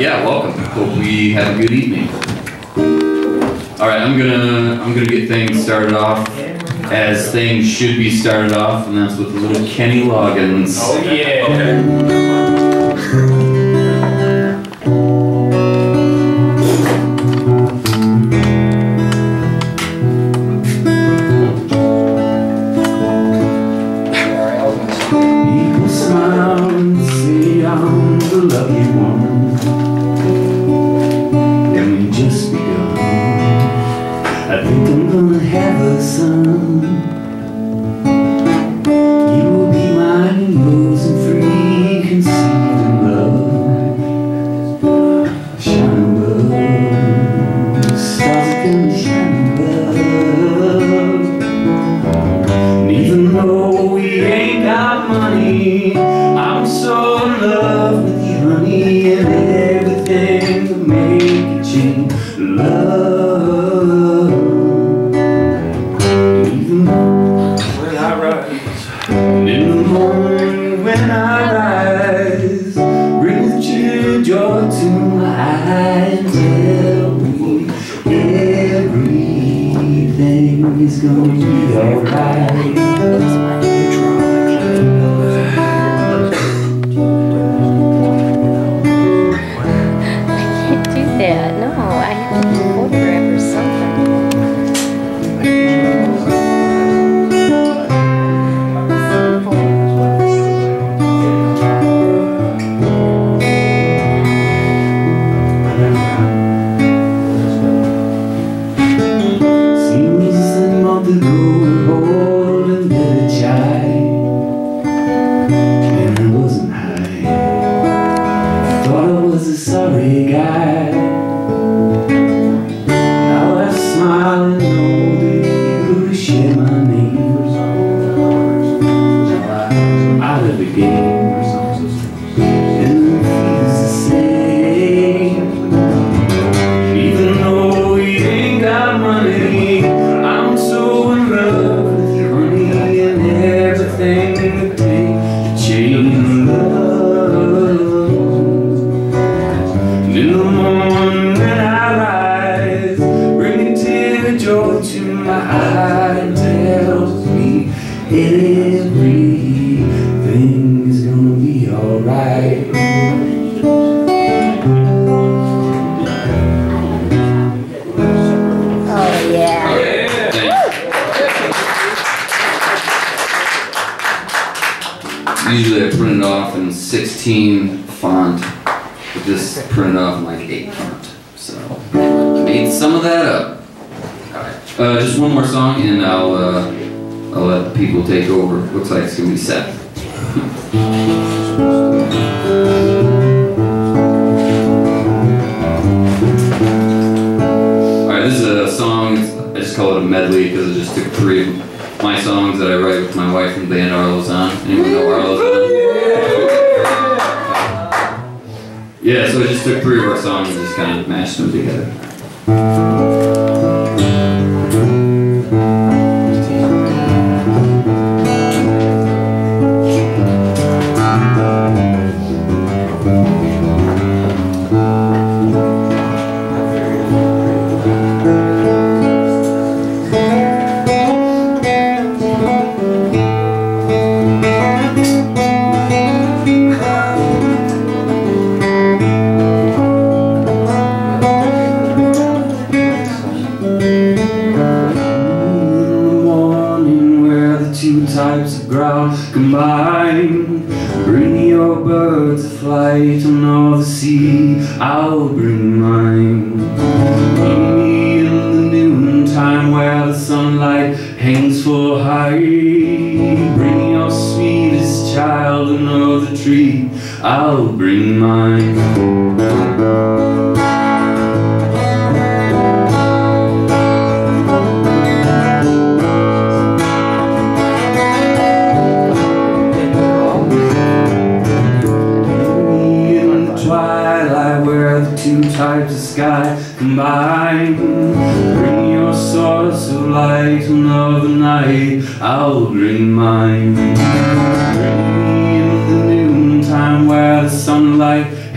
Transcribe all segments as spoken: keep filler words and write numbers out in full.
yeah, welcome. Hope we had a good evening. All right, I'm gonna I'm gonna get things started off as things should be started off, and that's with a little Kenny Loggins. Oh yeah. Okay.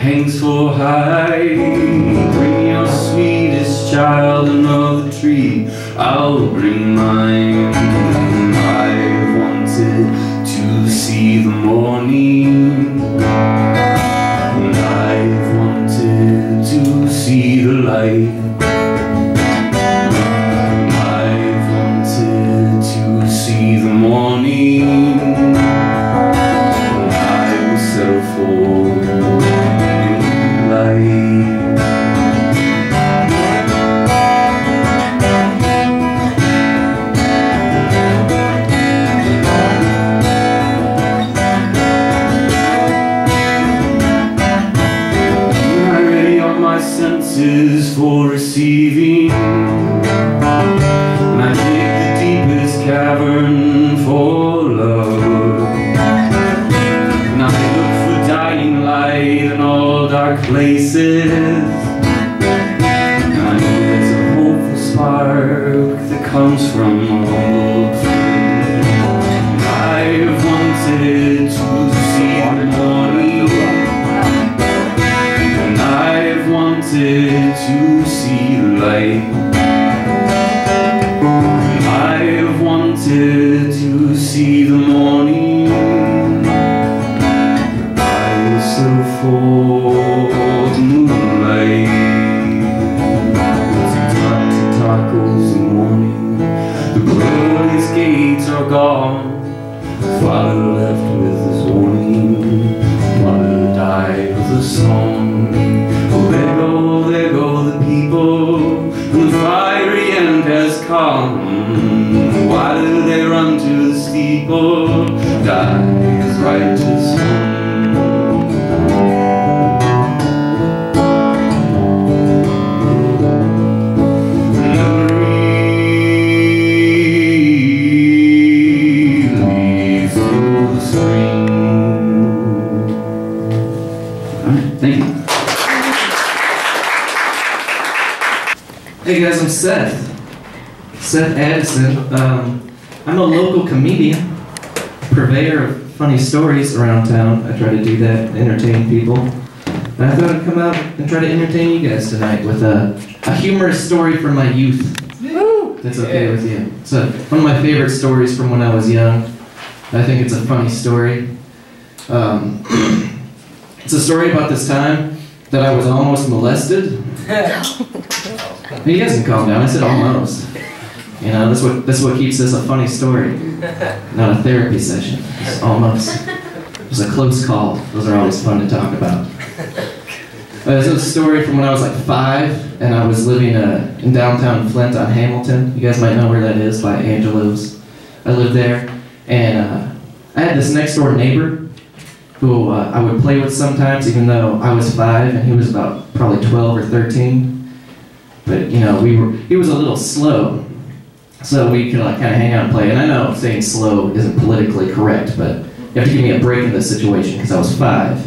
hang so high. Bring your sweetest child another tree, I'll bring mine. I wanted to see the morning, and I wanted to see the light. Places, I know there's a hopeful spark that comes from humble pain. I've wanted to see the morning, and I've wanted to see the light, and I've wanted to see the morning. I was so full. Gone. Father left with his warning. Mother died with a song. Oh, there go, there go the people, and the fiery end has come. Why do they run to the steeple? Die is righteous home. Hey guys, I'm Seth, Seth Addison. Um, I'm a local comedian, purveyor of funny stories around town. I try to do that, entertain people. And I thought I'd come out and try to entertain you guys tonight with a, a humorous story from my youth. Woo! That's okay yeah. with you. It's a, one of my favorite stories from when I was young. I think it's a funny story. Um, it's a story about this time that I was almost molested. You guys can calm down. I said almost. You know, that's what that's what keeps this a funny story, not a therapy session. It's almost. It was a close call. Those are always fun to talk about. There's a story from when I was like five, and I was living uh, in downtown Flint on Hamilton. You guys might know where that is, by Angelos. I lived there, and uh, I had this next door neighbor who uh, I would play with sometimes, even though I was five and he was about probably twelve or thirteen. But, you know, we were, he was a little slow, so we could like kind of hang out and play. And I know saying slow isn't politically correct, but you have to give me a break in this situation because I was five.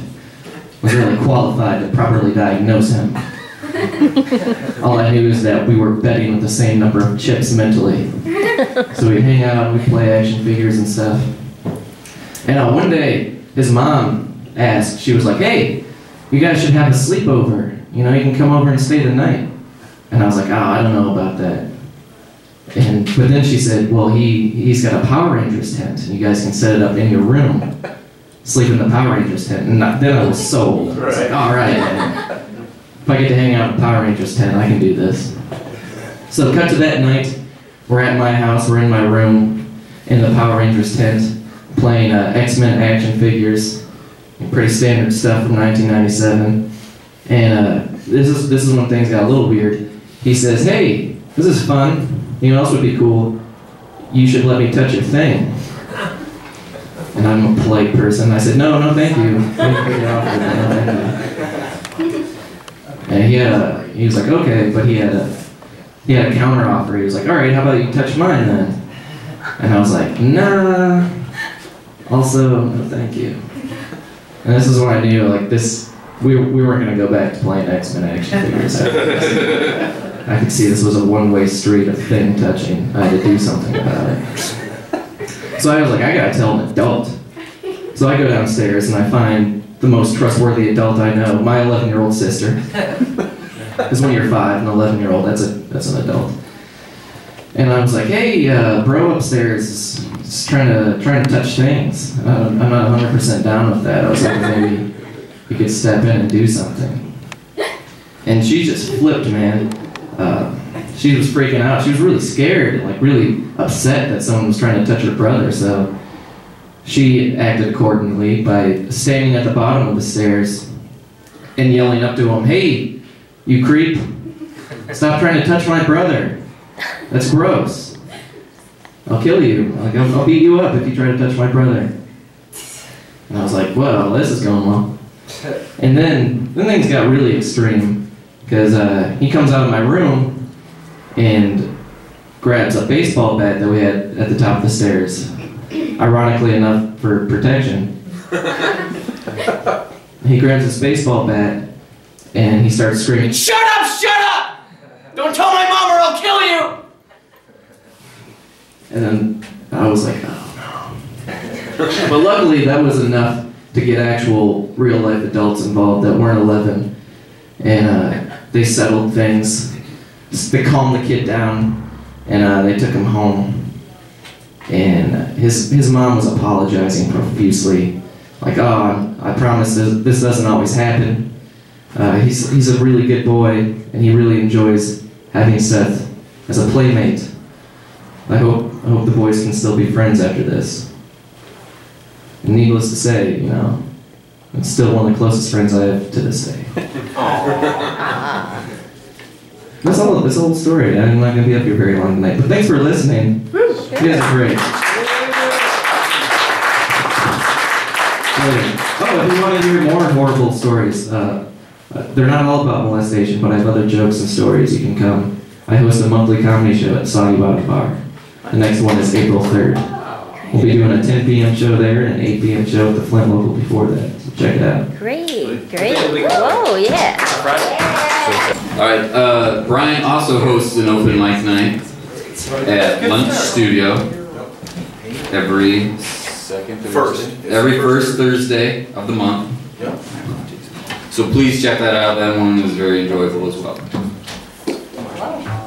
I was really qualified to properly diagnose him. All I knew is that we were betting with the same number of chips mentally. So we'd hang out, we'd play action figures and stuff. And uh, one day, his mom asked, she was like, hey, you guys should have a sleepover. You know, you can come over and stay the night. And I was like, oh, I don't know about that. And but then she said, well, he, he's got a Power Rangers tent, and you guys can set it up in your room. Sleep in the Power Rangers tent. And I, then I was sold. I was like, all right, man. If I get to hang out in the Power Rangers tent, I can do this. So cut to that night. We're at my house. We're in my room in the Power Rangers tent playing uh, X Men action figures. Pretty standard stuff from nineteen ninety-seven. And uh, this, is, this is when things got a little weird. He says, hey, this is fun. You know what else would be cool? You should let me touch your thing. And I'm a polite person. I said, no, no, thank you. And he, had a, he was like, okay, but he had, a, he had a counter offer. He was like, all right, how about you touch mine then? And I was like, nah. Also, no, thank you. And this is when I knew, like, this, we, we weren't going to go back to playing X Men action figures. I could see this was a one-way street of thing touching. I had to do something about it. So I was like, I gotta tell an adult. So I go downstairs and I find the most trustworthy adult I know, my eleven-year-old sister. Because when you're five, an eleven-year-old, that's a that's an adult. And I was like, hey, uh, bro upstairs is just trying to trying to touch things. Uh, I'm not one hundred percent down with that. I was like, maybe you could step in and do something. And she just flipped, man. Uh, she was freaking out. She was really scared, and like really upset that someone was trying to touch her brother. So she acted accordingly by standing at the bottom of the stairs and yelling up to him, hey, you creep, stop trying to touch my brother. That's gross. I'll kill you. Like, I'll, I'll beat you up if you try to touch my brother. And I was like, well, this is going well. And then, then things got really extreme, because uh, he comes out of my room and grabs a baseball bat that we had at the top of the stairs, ironically enough, for protection. He grabs this baseball bat and he starts screaming, shut up, shut up! Don't tell my mom or I'll kill you! And then I was like, oh no. But luckily that was enough to get actual real life adults involved that weren't eleven. And uh, they settled things. They calmed the kid down and uh, they took him home. And his his mom was apologizing profusely. Like, oh, I promise this, this doesn't always happen. Uh, he's, he's a really good boy, and he really enjoys having Seth as a playmate. I hope, I hope the boys can still be friends after this. And needless to say, you know, it's still one of the closest friends I have to this day. That's all this whole story. I'm not going to be up here very long tonight, but thanks for listening. You guys are great. Oh, if you want to hear more horrible stories, uh, they're not all about molestation, but I have other jokes and stories. You can come. I host a monthly comedy show at Soggy Bottom Bar. The next one is April third. We'll be doing a ten p m show there and an eight p m show at the Flint local before that. So check it out. Great, great. Whoa, yeah. All right, uh, Brian also hosts an open mic night at Lunch Studio every second first every first Thursday of the month. So please check that out. That one was very enjoyable as well.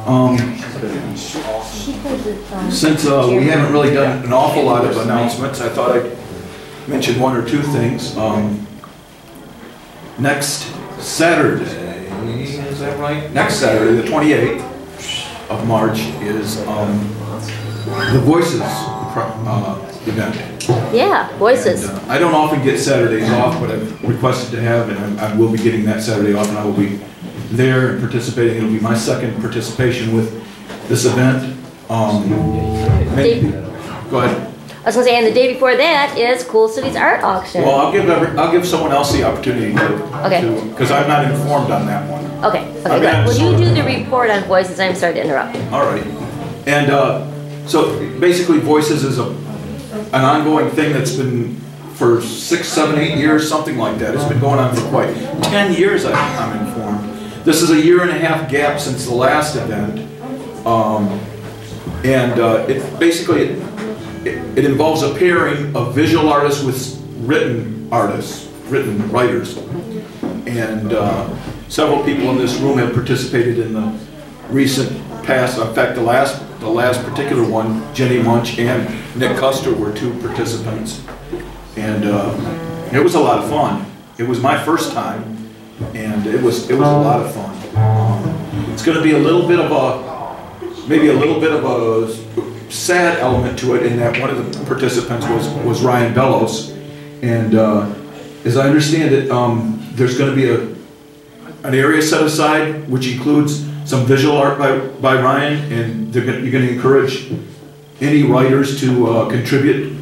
Um, since uh, we haven't really done an awful lot of announcements, I thought I'd mention one or two things. Um, next Saturday, is that right? Next Saturday, the twenty-eighth. Of March is um, the Voices uh, event. Yeah, Voices. And, uh, I don't often get Saturdays off, but I've requested to have, and I, I will be getting that Saturday off, and I will be there and participating. It'll be my second participation with this event. Um, maybe, go ahead. I was going to say, and the day before that is Cool Cities Art Auction. Well, I'll give every, I'll give someone else the opportunity to, okay, because I'm not informed on that one. Okay. Okay. I mean, will you do the report on Voices? I'm sorry to interrupt. All right. And uh, so basically, Voices is a an ongoing thing that's been for six, seven, eight years, something like that. It's been going on for quite ten years. I, I'm informed. This is a year and a half gap since the last event, um, and uh, it basically. It, It involves a pairing of visual artists with written artists, written writers. And uh, several people in this room have participated in the recent past. In fact, the last, the last particular one, Jennie Moench and Nick Custer were two participants. And uh, it was a lot of fun. It was my first time, and it was, it was a lot of fun. Um, it's going to be a little bit of a, maybe a little bit of a, sad element to it in that one of the participants was, was Ryan Bellows, and uh, as I understand it, um, there's going to be a an area set aside which includes some visual art by, by Ryan, and they're gonna, you're going to encourage any writers to uh, contribute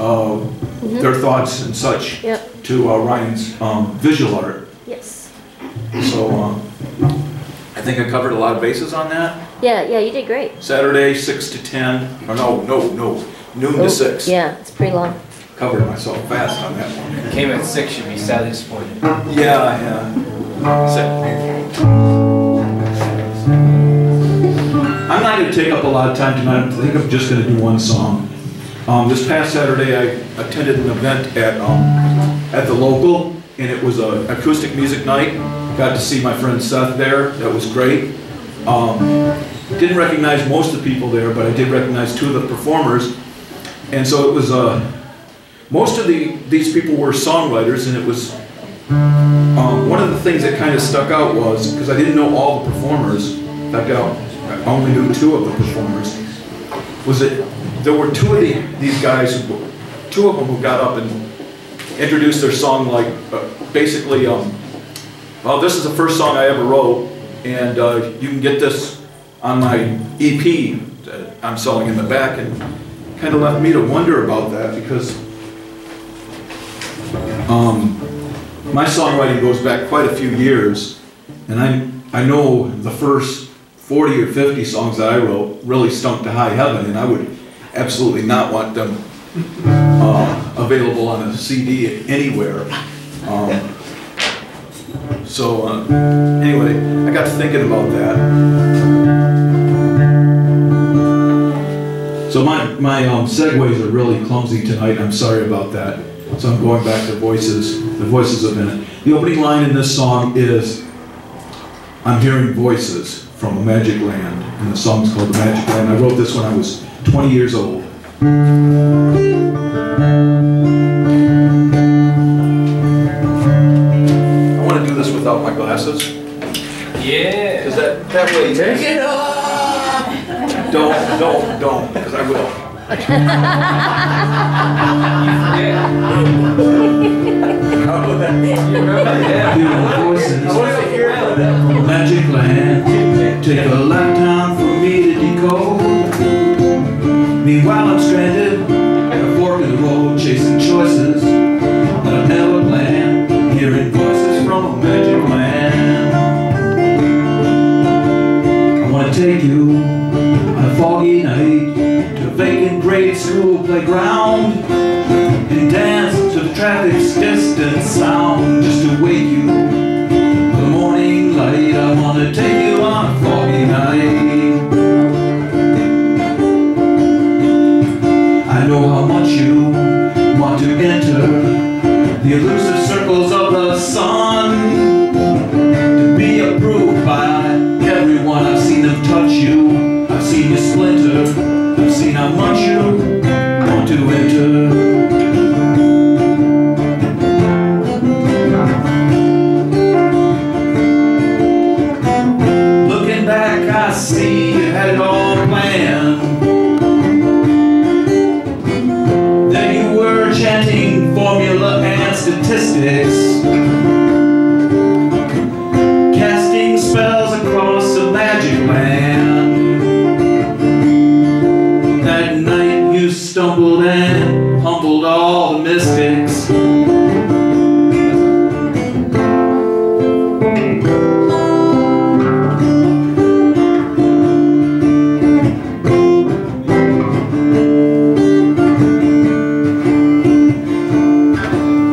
uh, mm-hmm. their thoughts and such yep. to uh, Ryan's um, visual art. Yes. So uh, I think I covered a lot of bases on that. Yeah, yeah, you did great. Saturday, six to ten, or no, no, no, noon Ooh, to six. Yeah, it's pretty long. Covered myself fast on that one. Came at six, you'd be sadly disappointed. Yeah, yeah. I'm not going to take up a lot of time tonight. I think I'm just going to do one song. Um, this past Saturday, I attended an event at um, at the local, and it was an acoustic music night. Got to see my friend Seth there. That was great. Um, didn't recognize most of the people there, but I did recognize two of the performers. And so it was, uh, most of the, these people were songwriters, and it was, um, one of the things that kind of stuck out was, because I didn't know all the performers, in fact, I only knew two of the performers, was that there were two of the, these guys, who, two of them who got up and introduced their song like, uh, basically, um, well, this is the first song I ever wrote, and uh, you can get this on my E P that I'm selling in the back, and kind of left me to wonder about that, because um, my songwriting goes back quite a few years, and I, I know the first forty or fifty songs that I wrote really stunk to high heaven, and I would absolutely not want them uh, available on a C D anywhere. Um, so uh, anyway, I got to thinking about that. So my, my um, segues are really clumsy tonight, I'm sorry about that. So I'm going back to voices, the voices a minute. The opening line in this song is, I'm hearing voices from a magic land, and the song's called The Magic Land. I wrote this when I was twenty years old. I want to do this without my glasses. Yeah. Because that, that way... Take it off! Don't, don't, don't, because I will. Magic land, take a lifetime for me to decode. Meanwhile I'm stranded at a fork in the road, chasing choices that I've never planned, hearing voices from a magic land. I wanna take you on a foggy night, vacant grade school playground, and dance to the traffic's distant sound, just to wake you with the morning light. I wanna take you on a foggy night. I know how much you want to enter the elusive circles of the sun, to be approved by everyone. I've seen them touch you, I've seen you splinter, I've seen how much you want to enter. Looking back, I see you had it all planned. There you were chanting formula and statistics, casting spells across the magic land. Stumbled and humbled all the mystics.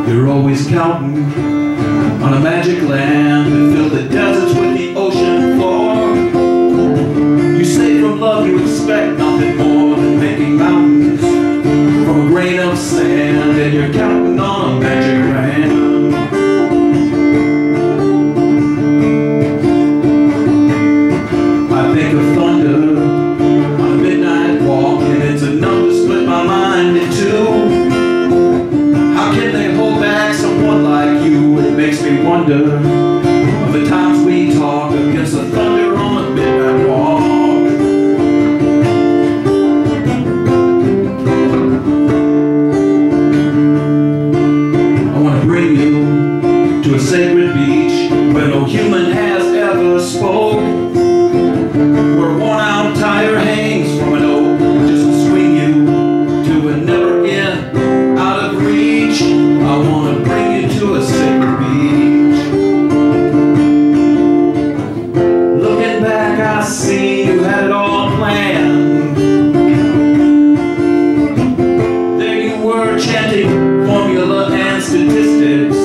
You're always counting on a magic land and fill the deserts with the ocean floor. You say from love you expect nothing more than making mountains from a grain of sand, and you're counting on a magic land. I think of thunder on a midnight walk, and it's enough to split my mind in two. How can they hold back someone like you? It makes me wonder of the times we talk against the thunder on a midnight walk. A sacred beach where no human has ever spoke, where worn out tire hangs from an oak, just to swing you to a never end out of reach. I want to bring you to a sacred beach. Looking back, I see you had it all planned. There you were chanting formula and statistics,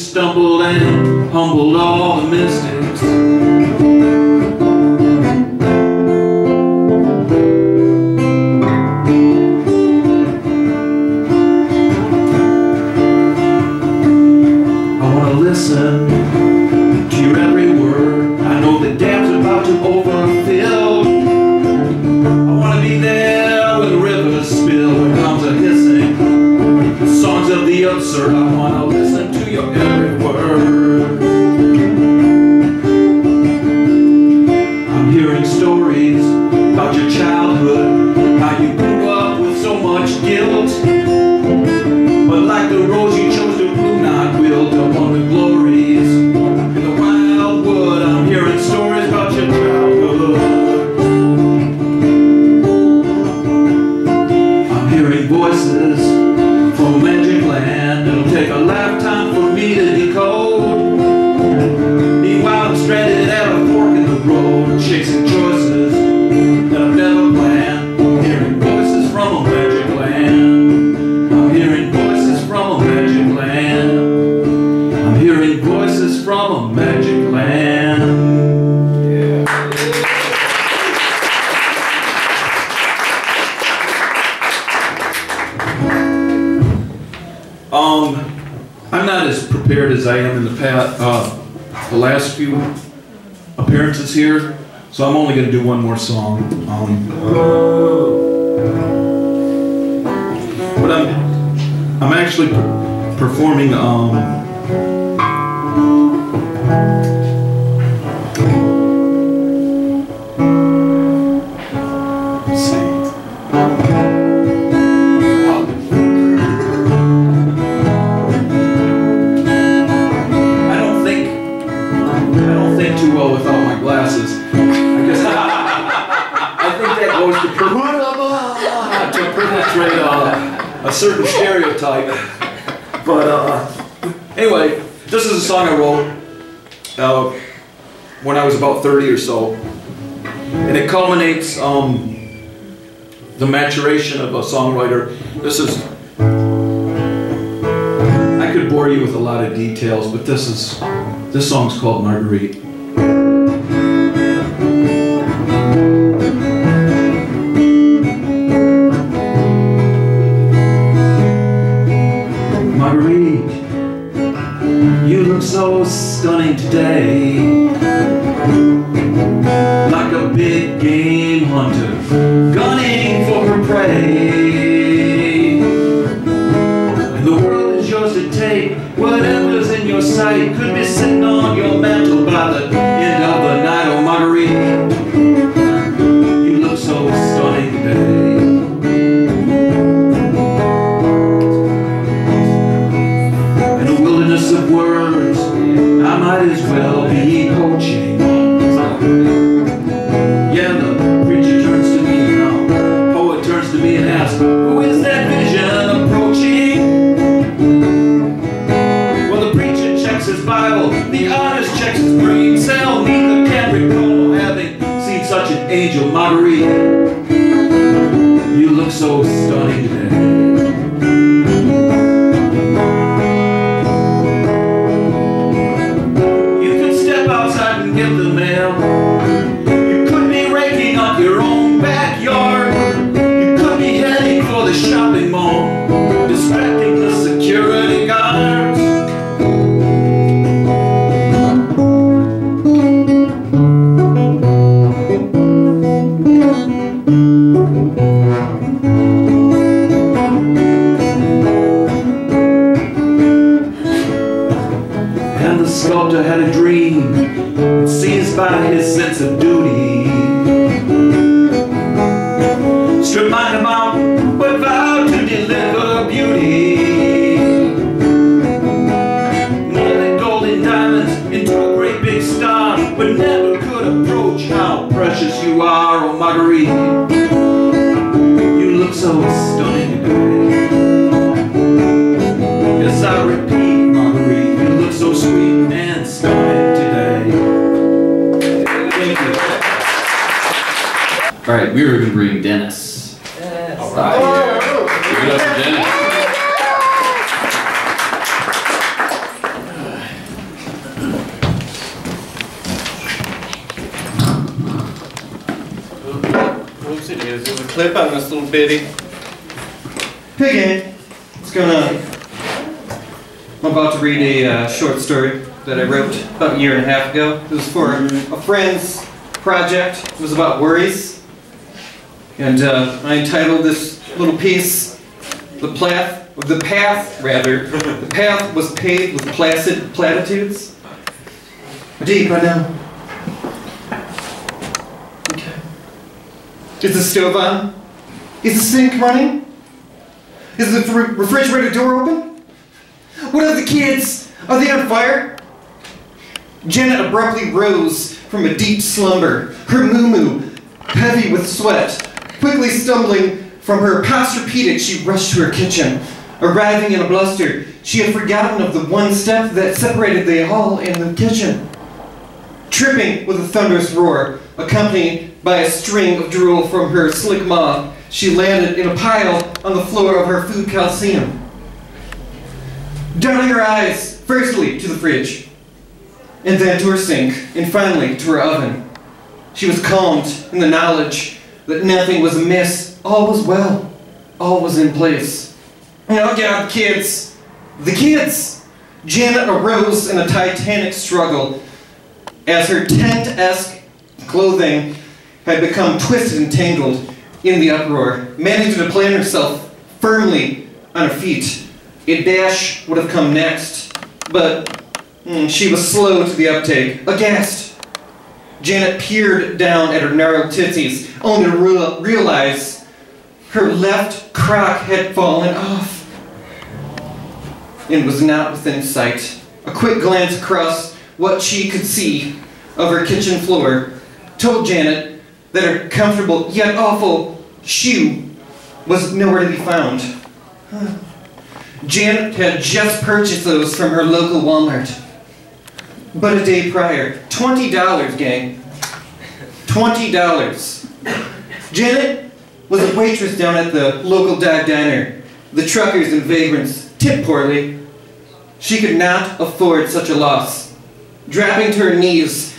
stumbled and humbled all the mystics. from a magic land. Yeah. Um, I'm not as prepared as I am in the past, uh, the last few appearances here, so I'm only going to do one more song. Um, but I'm, I'm actually per performing. Um, a certain stereotype, but uh, anyway, this is a song I wrote uh, when I was about thirty or so, and it culminates um, the maturation of a songwriter. This is, I could bore you with a lot of details, but this is, this song's called Marguerite. So stunning today, like a big game hunter gunning for her prey. And the world is yours to take, whatever's in your sight could be sitting on your mantle by the end of the night. Oh, Marguerite, you look so stunning today. Might as well be coaching. Yeah, the preacher turns to me now. Poet turns to me and asks, who is that vision approaching? Well, the preacher checks his Bible, the artist checks his brain cell. Neither can recall having seen such an angel. Marguerite, you look so stunning today. By his sense of duty, strip mine him out, but vowed to deliver beauty. Molded gold and diamonds into a great big star, but never could approach how precious you are. Oh, Marguerite, you look so stunning today. Yes, I repeat, Marguerite, you look so sweet and stunning today. All right, we were going to bring Dennis. Dennis. All right. Oh. Give it up for Dennis. Oops, it is. There's a clip on this little bitty. Piggy, it's gonna. I'm about to read a uh, short story that I wrote about a year and a half ago. It was for a friend's project. It was about worries. And uh, I entitled this little piece, The Path, the path rather, The Path Was Paved with Placid Platitudes. Deep, I know. Okay. Is the stove on? Is the sink running? Is the refrigerator door open? What are the kids? Are they on fire? Janet abruptly rose from a deep slumber, her moo-moo heavy with sweat. Quickly stumbling from her posturpedic, she rushed to her kitchen. Arriving in a bluster, she had forgotten of the one step that separated the hall and the kitchen. Tripping with a thunderous roar, accompanied by a string of drool from her slick maw, she landed in a pile on the floor of her food calcium. Darting her eyes, firstly, to the fridge. and then to her sink, and finally to her oven. She was calmed in the knowledge that nothing was amiss, all was well, all was in place. No doubt, kids, the kids! Janet arose in a titanic struggle as her tent-esque clothing had become twisted and tangled in the uproar, managed to plant herself firmly on her feet. A dash would have come next, but mm, she was slow to the uptake, aghast. Janet peered down at her gnarled titties, only to real realize her left crock had fallen off and was not within sight. A quick glance across what she could see of her kitchen floor told Janet that her comfortable yet awful shoe was nowhere to be found. Huh. Janet had just purchased those from her local Walmart. But a day prior, twenty dollars, gang. twenty dollars. Janet was a waitress down at the local dog diner. The truckers and vagrants tipped poorly. She could not afford such a loss. Dropping to her knees,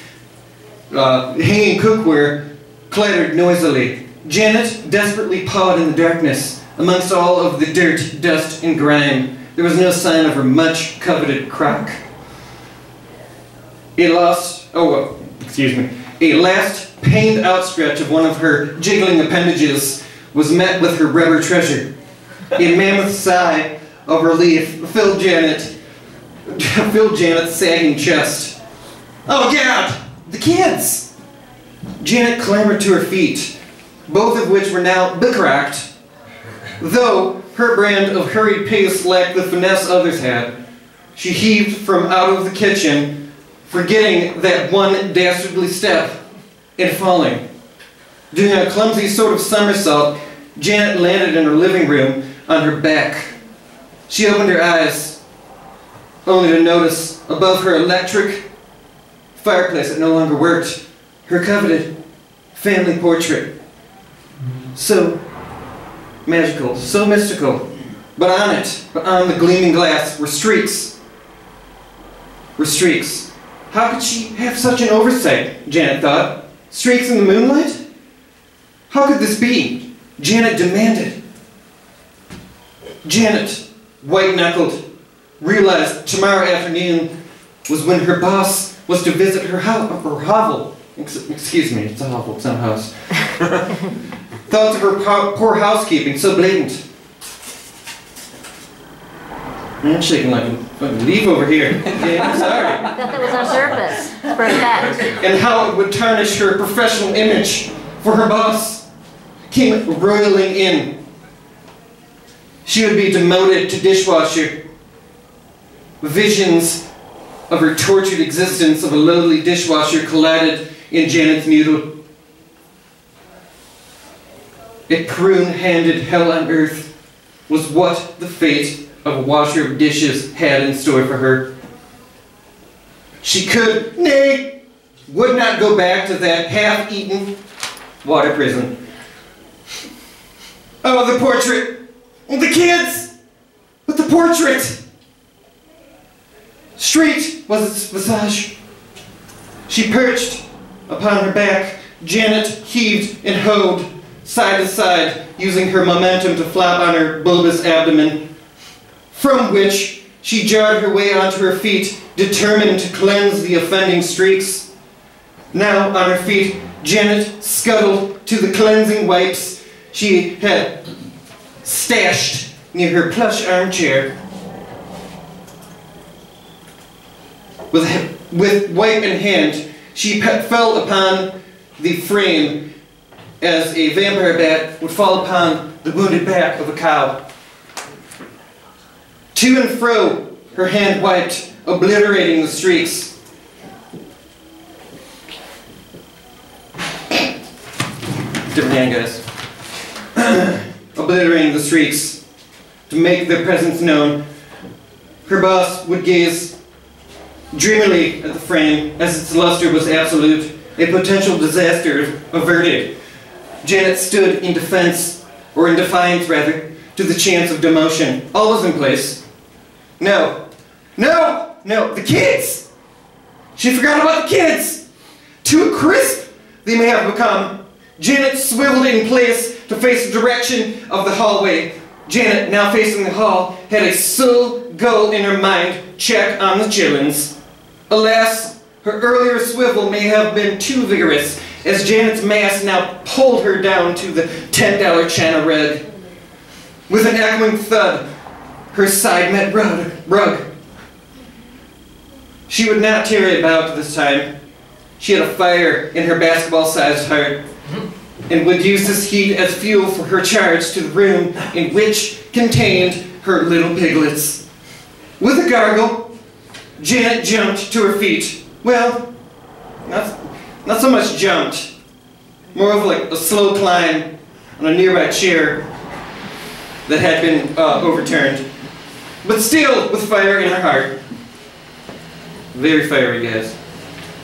uh, hanging cookware clattered noisily. Janet desperately pawed in the darkness. Amongst all of the dirt, dust, and grime, there was no sign of her much-coveted crock. A last, oh, excuse me, a last pained outstretch of one of her jiggling appendages was met with her rubber treasure. A mammoth sigh of relief filled Janet, filled Janet's sagging chest. Oh God, the kids! Janet clambered to her feet, both of which were now bicracked, though her brand of hurried pace lacked the finesse others had. She heaved from out of the kitchen, forgetting that one dastardly step and falling. Doing a clumsy sort of somersault, Janet landed in her living room on her back. She opened her eyes, only to notice above her electric fireplace that no longer worked, her coveted family portrait. So magical, so mystical, but on it, but on the gleaming glass were streaks, were streaks. How could she have such an oversight? Janet thought. Streaks in the moonlight? How could this be? Janet demanded. Janet, white-knuckled, realized tomorrow afternoon was when her boss was to visit her, ho her hovel. Ex excuse me, it's a hovel, it's not a house. Thoughts of her po poor housekeeping, so blatant. I'm shaking like a fucking leaf over here. Okay, I'm sorry. I thought that was our surface. For a fact. And how it would tarnish her professional image for her boss came roiling in. She would be demoted to dishwasher. Visions of her tortured existence of a lowly dishwasher collided in Janet's noodle. A prune-handed hell on earth was what the fate of a washer of dishes had in store for her. She could, nay, would not go back to that half-eaten water prison. Oh, the portrait! The kids! But the portrait! Street was its visage. She perched upon her back. Janet heaved and hoed side to side, using her momentum to flap on her bulbous abdomen, from which she jarred her way onto her feet, determined to cleanse the offending streaks. Now on her feet, Janet scuttled to the cleansing wipes she had stashed near her plush armchair. With, with wipe in hand, she pe fell upon the frame as a vampire bat would fall upon the wounded back of a cow. To and fro, her hand wiped, obliterating the streaks. Different hand, guys. Obliterating the streaks to make their presence known. Her boss would gaze dreamily at the frame as its luster was absolute, a potential disaster averted. Janet stood in defense, or in defiance rather, to the chance of demotion. All was in place. No, no, no, the kids! She forgot about the kids. Too crisp, they may have become. Janet swiveled in place to face the direction of the hallway. Janet, now facing the hall, had a sole goal in her mind: check on the chillins. Alas, her earlier swivel may have been too vigorous, as Janet's mass now pulled her down to the ten dollar China red. With an echoing thud, her side met rug. rug. She would not tarry about this time. She had a fire in her basketball-sized heart, and would use this heat as fuel for her charge to the room in which contained her little piglets. With a gargle, Janet jumped to her feet. Well, not, not so much jumped, more of like a slow climb on a nearby chair that had been uh, overturned, but still with fire in her heart. Very fiery, guys.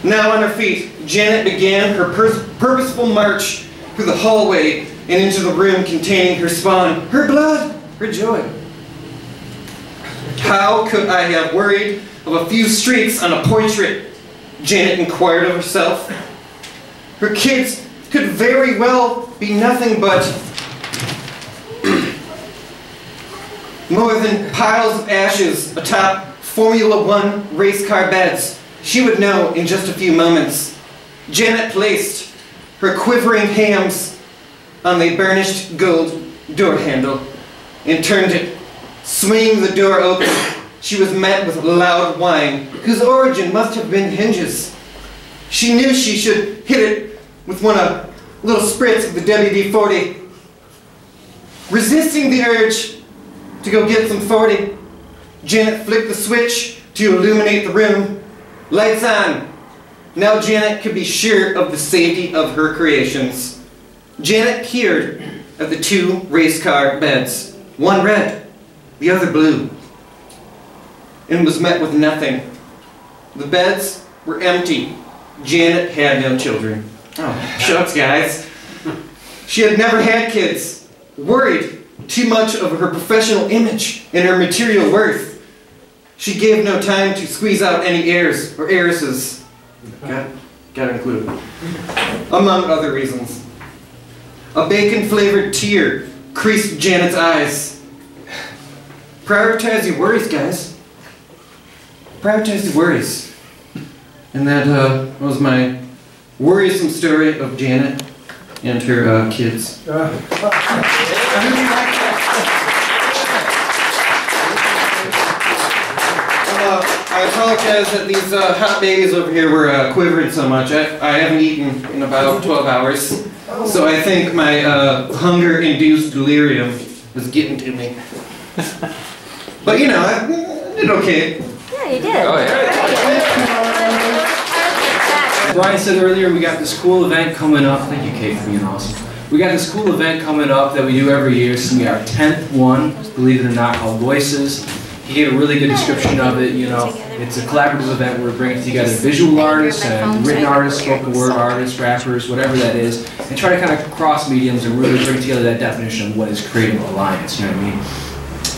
Now on her feet, Janet began her pur purposeful march through the hallway and into the room containing her spawn, her blood, her joy. How could I have worried of a few streaks on a portrait? Janet inquired of herself. Her kids could very well be nothing but more than piles of ashes atop Formula One race car beds. She would know in just a few moments. Janet placed her quivering hands on the burnished gold door handle and turned it, swinging the door open. She was met with a loud whine, whose origin must have been hinges. She knew she should hit it with one of little spritz of the W D forty. Resisting the urge to go get some forty, Janet flicked the switch to illuminate the room. Lights on. Now Janet could be sure of the safety of her creations. Janet peered at the two race car beds, one red, the other blue, and was met with nothing. The beds were empty. Janet had no children. Oh, shucks, guys. She had never had kids, worried too much of her professional image and her material worth. She gave no time to squeeze out any heirs or heiresses. Got, got included. Among other reasons. A bacon-flavored tear creased Janet's eyes. Prioritize your worries, guys. Prioritize your worries. And that uh, was my worrisome story of Janet and her uh, kids. I apologize that these uh, hot babies over here were uh, quivering so much. I, I haven't eaten in about twelve hours, so I think my uh, hunger-induced delirium is getting to me. But you know, I did okay. Yeah, you did. Oh, yeah. Ryan said earlier we got this cool event coming up. Thank you, Kate, for being awesome. We got this cool event coming up that we do every year. It's going to be our tenth one, believe it or not, called Voices. He gave a really good description of it, you know. It's a collaborative event where we're bringing together visual artists and written artists, spoken word artists, rappers, whatever that is, and try to kind of cross mediums and really bring together that definition of what is Creative Alliance, you know what I mean?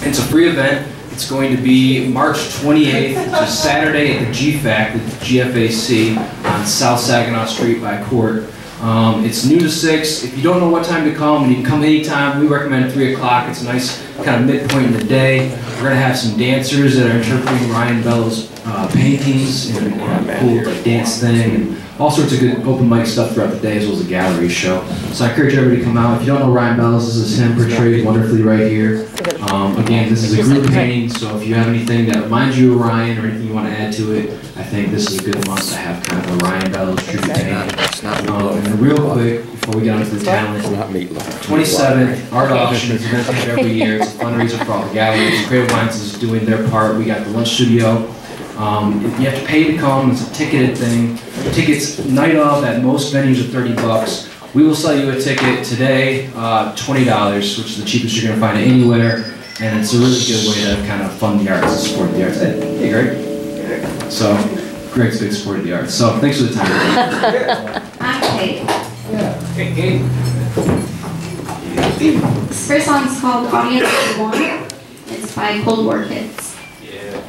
It's a free event. It's going to be March twenty-eighth, which is Saturday at the G FAC, the G F A C, on South Saginaw Street by Court. Um, it's noon to six. If you don't know what time to come, and you can come anytime, we recommend three o'clock. It's a nice kind of midpoint in the day. We're going to have some dancers that are interpreting Ryan Bellows' uh, paintings and a cool like, dance thing, and all sorts of good open mic stuff throughout the day, as well as a gallery show. So I encourage everybody to come out. If you don't know Ryan Bellows, this is him portrayed wonderfully right here. Um, again, this is a group painting, so if you have anything that reminds you of Ryan or anything you want to add to it, I think this is a good month to have kind of a Ryan Bellows tribute painting. Uh, and real quick, before we get onto the talent, twenty-seventh, art auction is event every year. It's a fundraiser for all the galleries. Creative Alliance is doing their part. We got the Lunch Studio. Um, you have to pay to come. It's a ticketed thing. Tickets night off at most venues are thirty bucks. We will sell you a ticket today, uh, twenty dollars, which is the cheapest you're going to find anywhere. And it's a really good way to kind of fund the arts and support the arts. Hey, Greg. So, Greg's a big supporter of the arts. So, thanks for the time. Hi, Kate. Yeah. Hey, Kate. This first song is called Audience One. It's by Cold War Kids. Yeah.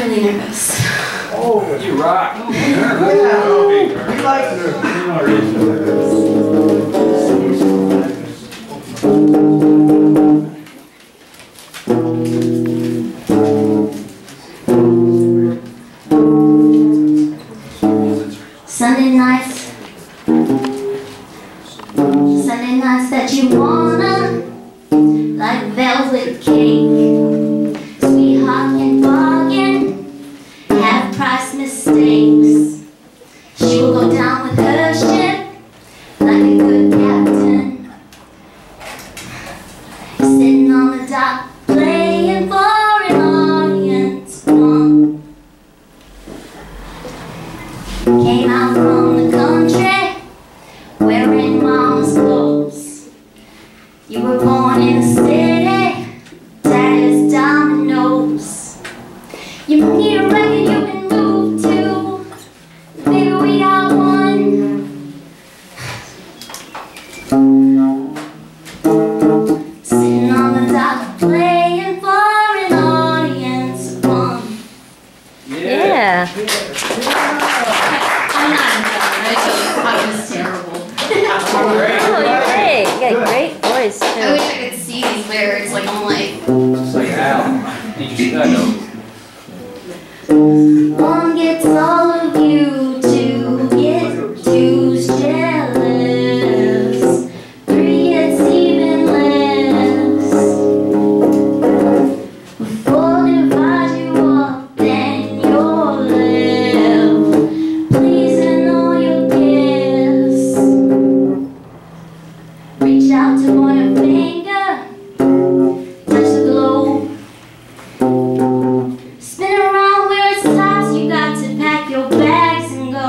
I'm really nervous. Oh, you rock. Oh, yeah. Yeah. We like her. Sunday nights. Sunday nights that you wanna, like velvet cake, sweet hawking bargain, half price mistakes. She will go down with her ship like a good captain, sitting on the dock playing for an audience. One came out from the country wearing mom's clothes. You were born in the city, daddy's dominoes. You need a record you can move to. Maybe we got one. Sitting on the dock playing for an audience of one. Yeah. Yeah. I'm not impressed. I was terrible. Oh, you're great. You got a great voice, too. I wish I could see these lyrics. Like, I'm like... It's like, ow. Did you study? One gets all of you to get two's jealous. Three gets even less. Four divides you up, then you're left. Pleasing all your gifts. Reach out to one and finger, touch the globe. Spin around where it stops, you got to pack your bags and go.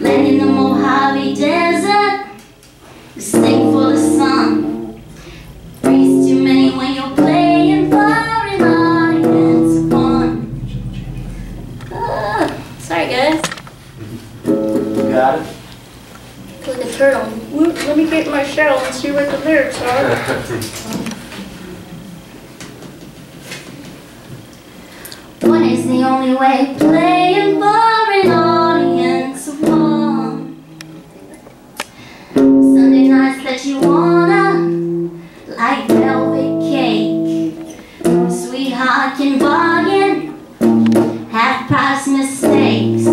Land in the Mojave Desert, mistake for the sun. Three's too many when you're playing for an audience of one. Ah, sorry guys. You got it? Like a turtle. Whoop, let me get my shell and see what the lyrics are. One is the only way, playing for an audience of one. Sunday nights that you wanna, like velvet cake, sweetheart can bargain, half price mistakes.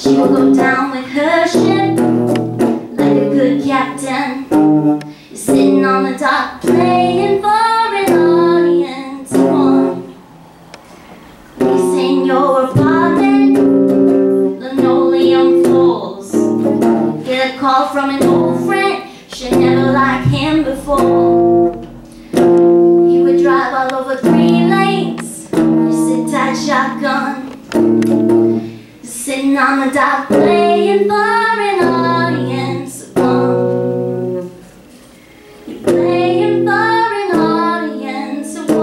She'll go down with her ship, like a good captain, sitting on the dock playing for an audience of one. Leasing your apartment, linoleum floors. Get a call from an old friend, she never liked him before. He would drive all over three lanes, you sit tight shotgun, sitting on the dock playing for an audience of one. You're playing for an audience of one.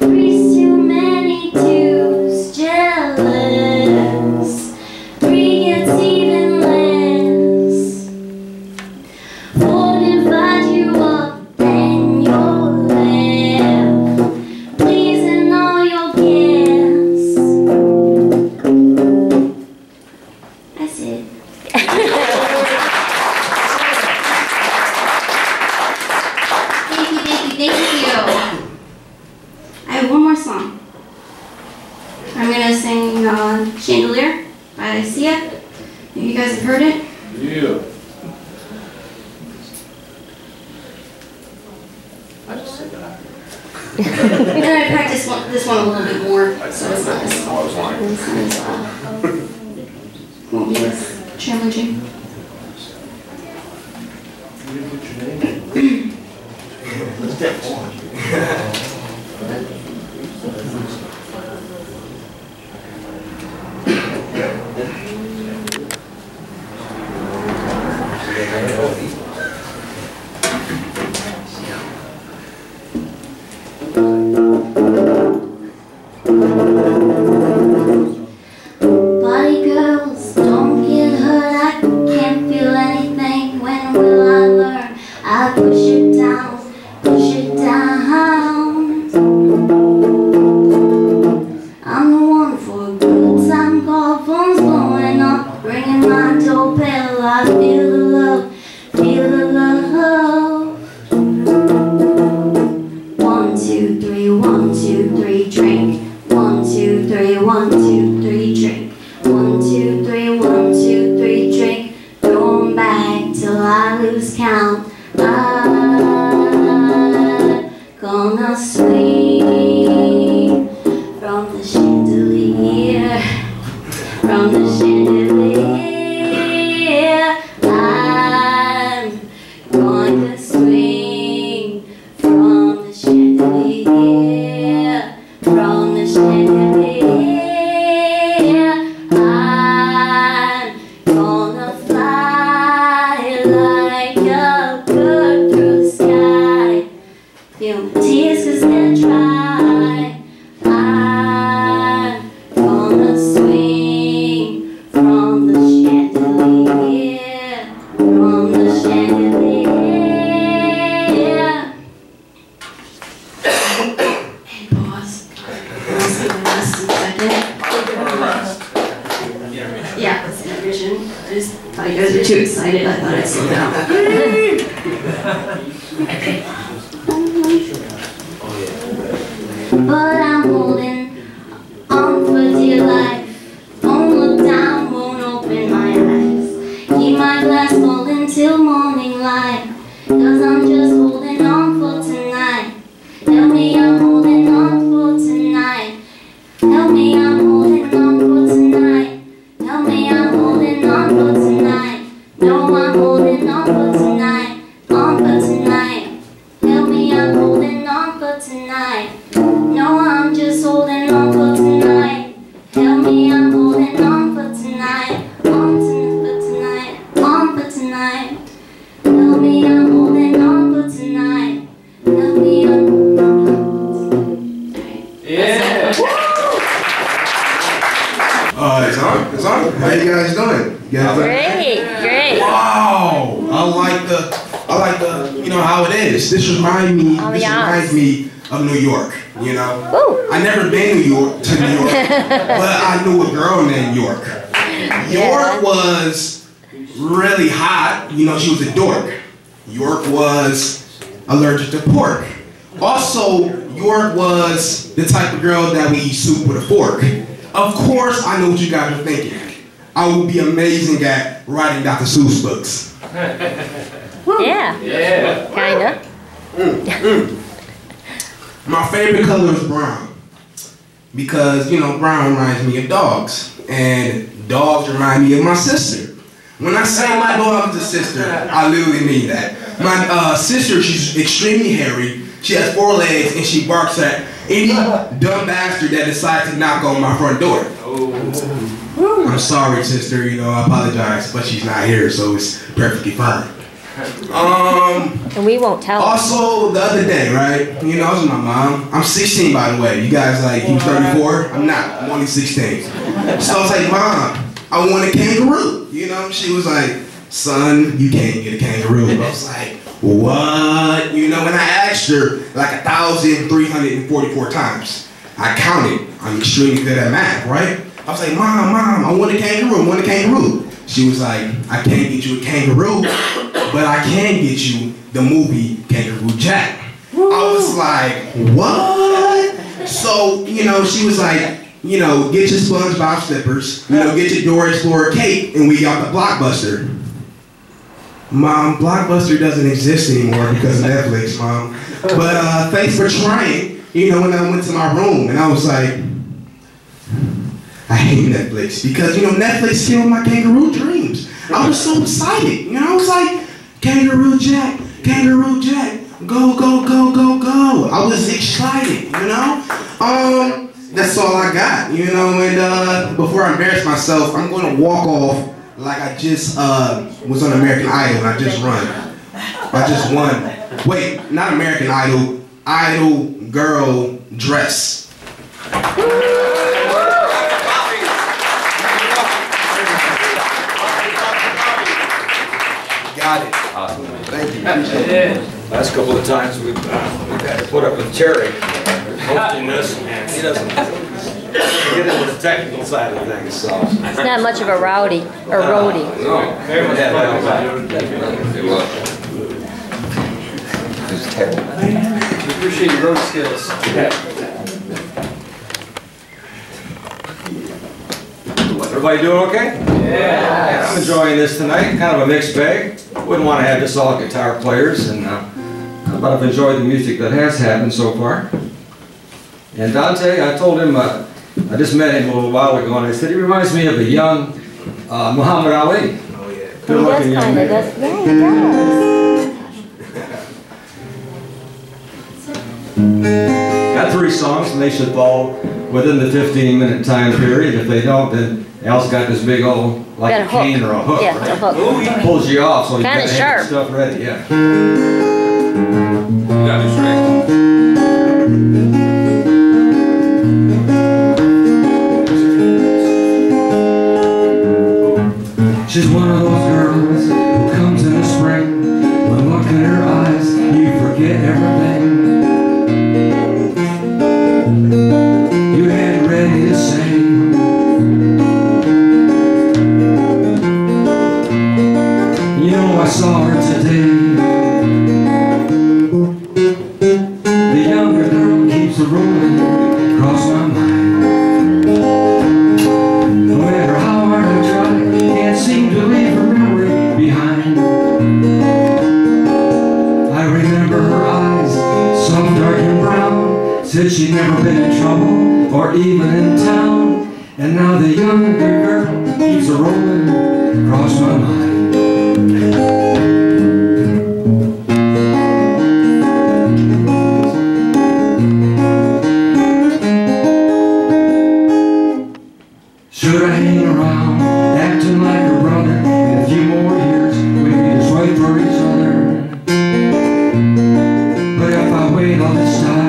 Three's too many, two's jealous. Three gets even less. Four divides you up, then you're left. Pleasing all your gifts. That's it. Thank you, thank you, thank you. I have one more song. I'm gonna sing uh, "Chandelier" by Sia. If you guys have heard it. Yeah. I just said that. And then I practiced one, this one a little bit more, so it's not as, I was lying. it's not as, uh, won't be as challenging. Body girls, don't get hurt. I can't feel anything. When will I learn? I push it down, push it gonna swing from the chandelier, from the chandelier. I'm gonna swing from the chandelier, from the chandelier. I'm gonna fly like a bird through the sky. Feel my tears 'cause they're dry. I'm gonna swing from the chandelier, from the chandelier. Hey, pause. Yeah, that's my vision. I just thought you guys were too excited. I thought I'd slow down. But I'm holding on for dear life. Don't look down, won't open my eyes. Keep my glass full until morning light. Cause I'm just holding on for tonight. Help me, I'm holding on for tonight. Help me, I'm holding on for tonight. Help me, I'm holding on for tonight. No, I'm holding on for tonight. On for tonight. Help me, I'm holding on for tonight. No, I'm just holding on for tonight. Help me, I'm holding on for tonight. On for tonight. On for tonight. Help me, I'm holding on for tonight. Help me, I'm holding on for tonight. Yeah. Uh, it's on. It's on. How you guys doing? You guys like- Great, great. Wow! I like the, I like the, you know how it is. This reminds me. Oh, this yeah. reminds me of New York. You know, Ooh. I never been New York to New York, but I knew a girl named York. York was really hot. You know, she was a dork. York was allergic to pork. Also, York was the type of girl that would eat soup with a fork. Of course, I know what you guys are thinking. I would be amazing at writing Doctor Seuss books. Yeah. Yeah. Kinda. Mm, mm. My favorite color is brown because, you know, brown reminds me of dogs, and dogs remind me of my sister. When I say my dog is a sister, I literally mean that. My uh, sister, she's extremely hairy. She has four legs, and she barks at any dumb bastard that decides to knock on my front door. I'm sorry, sister. You know, I apologize, but she's not here, so it's perfectly fine. Um, and we won't tell. Also, the other day, right? You know, I was with my mom. I'm sixteen, by the way. You guys like, you thirty-four? I'm not. I'm only sixteen. So I was like, Mom, I want a kangaroo. You know, she was like, Son, you can't get a kangaroo. I was like, what? You know, and I asked her like one thousand three hundred forty-four times. I counted. I'm extremely good at math, right? I was like, Mom, Mom, I want a kangaroo. I want a kangaroo. She was like, I can't get you a kangaroo, but I can get you the movie Kangaroo Jack. Woo. I was like, what? So, you know, she was like, you know, get your SpongeBob slippers, you know, get your Dora Explorer cape, and we got the Blockbuster. Mom, Blockbuster doesn't exist anymore because of Netflix, Mom. But uh, thanks for trying. You know, when I went to my room and I was like, I hate Netflix because, you know, Netflix killed my kangaroo dreams. I was so excited. You know, I was like, Kangaroo Jack, Kangaroo Jack, go, go, go, go, go. I was excited, you know? Um, that's all I got, you know, and uh, before I embarrass myself, I'm going to walk off like I just uh, was on American Idol and I just run. I just won. Wait, not American Idol, Idol Girl Dress. Got it. Awesome. Thank you. Last couple of times we've, uh, we've had to put up with Terry hosting this, and he doesn't get into the technical side of things. So. It's not much of a rowdy or roadie. Uh, no, very much fun. It was. It was terrible. We appreciate your road skills. Yeah. Everybody doing okay? Yeah. I'm enjoying this tonight. Kind of a mixed bag. Wouldn't want to have just all guitar players, and uh, but I've enjoyed the music that has happened so far. And Dante, I told him, uh, I just met him a little while ago, and I said, he reminds me of a young uh, Muhammad Ali. Oh, yeah. Good looking young man. That's right, he does. Got three songs, and they should fall within the fifteen minute time period. If they don't, then Al's got this big old, like a cane or a hook. Yeah, right? A hook. Ooh, he pulls you off, so you got to have your stuff ready. Yeah. Got his strength. She's one of those girls who comes in the spring. When look in her eyes, you forget everything you had ready to say. You know, I saw her today. The younger girl keeps her rolling across my mind. Said she'd never been in trouble or even in town, and now the younger girl keeps her rolling across my mind. Should I hang around, acting like a brother? In a few more years, we'd be just right for each other. But if I wait, I'll decide.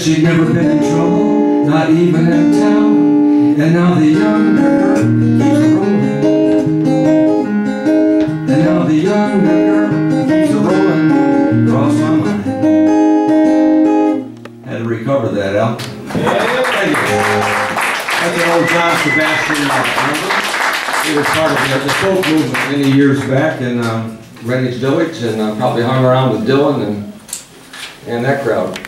She'd never been in trouble, not even in town, and now the younger girl keeps rolling, and now the younger girl keeps rolling across my mind. Had to recover that, Al. Yeah, thank you. That's an old John Sebastian number. He was part of the folk movement many years back in uh, Greenwich Village, and uh, probably hung around with Dylan and and that crowd.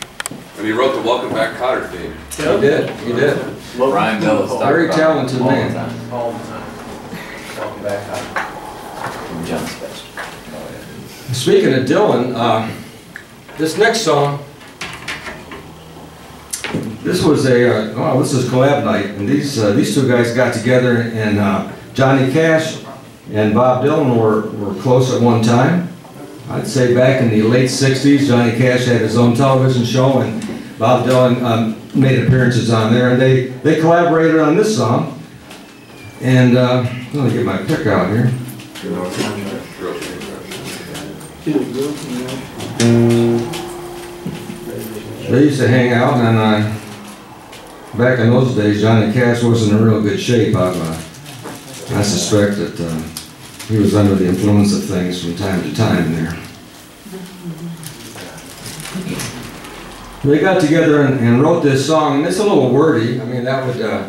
He wrote the Welcome Back Cotter theme. Yep. He did. He did. Ryan Bellows. Very talented all man. The all the time. Welcome Back Cotter. John Sebastian. Oh, yeah. Speaking of Dylan, uh, this next song. This was a uh, oh, this is collab night, and these uh, these two guys got together, and uh, Johnny Cash and Bob Dylan were were close at one time. I'd say back in the late sixties, Johnny Cash had his own television show, and Bob Dylan um, made appearances on there, and they, they collaborated on this song. And uh, I'm going to get my pick out here. They used to hang out, and uh, back in those days, Johnny Cash was in a real good shape. I, uh, I suspect that uh, he was under the influence of things from time to time there. They got together and, and wrote this song, and it's a little wordy. I mean, that would uh,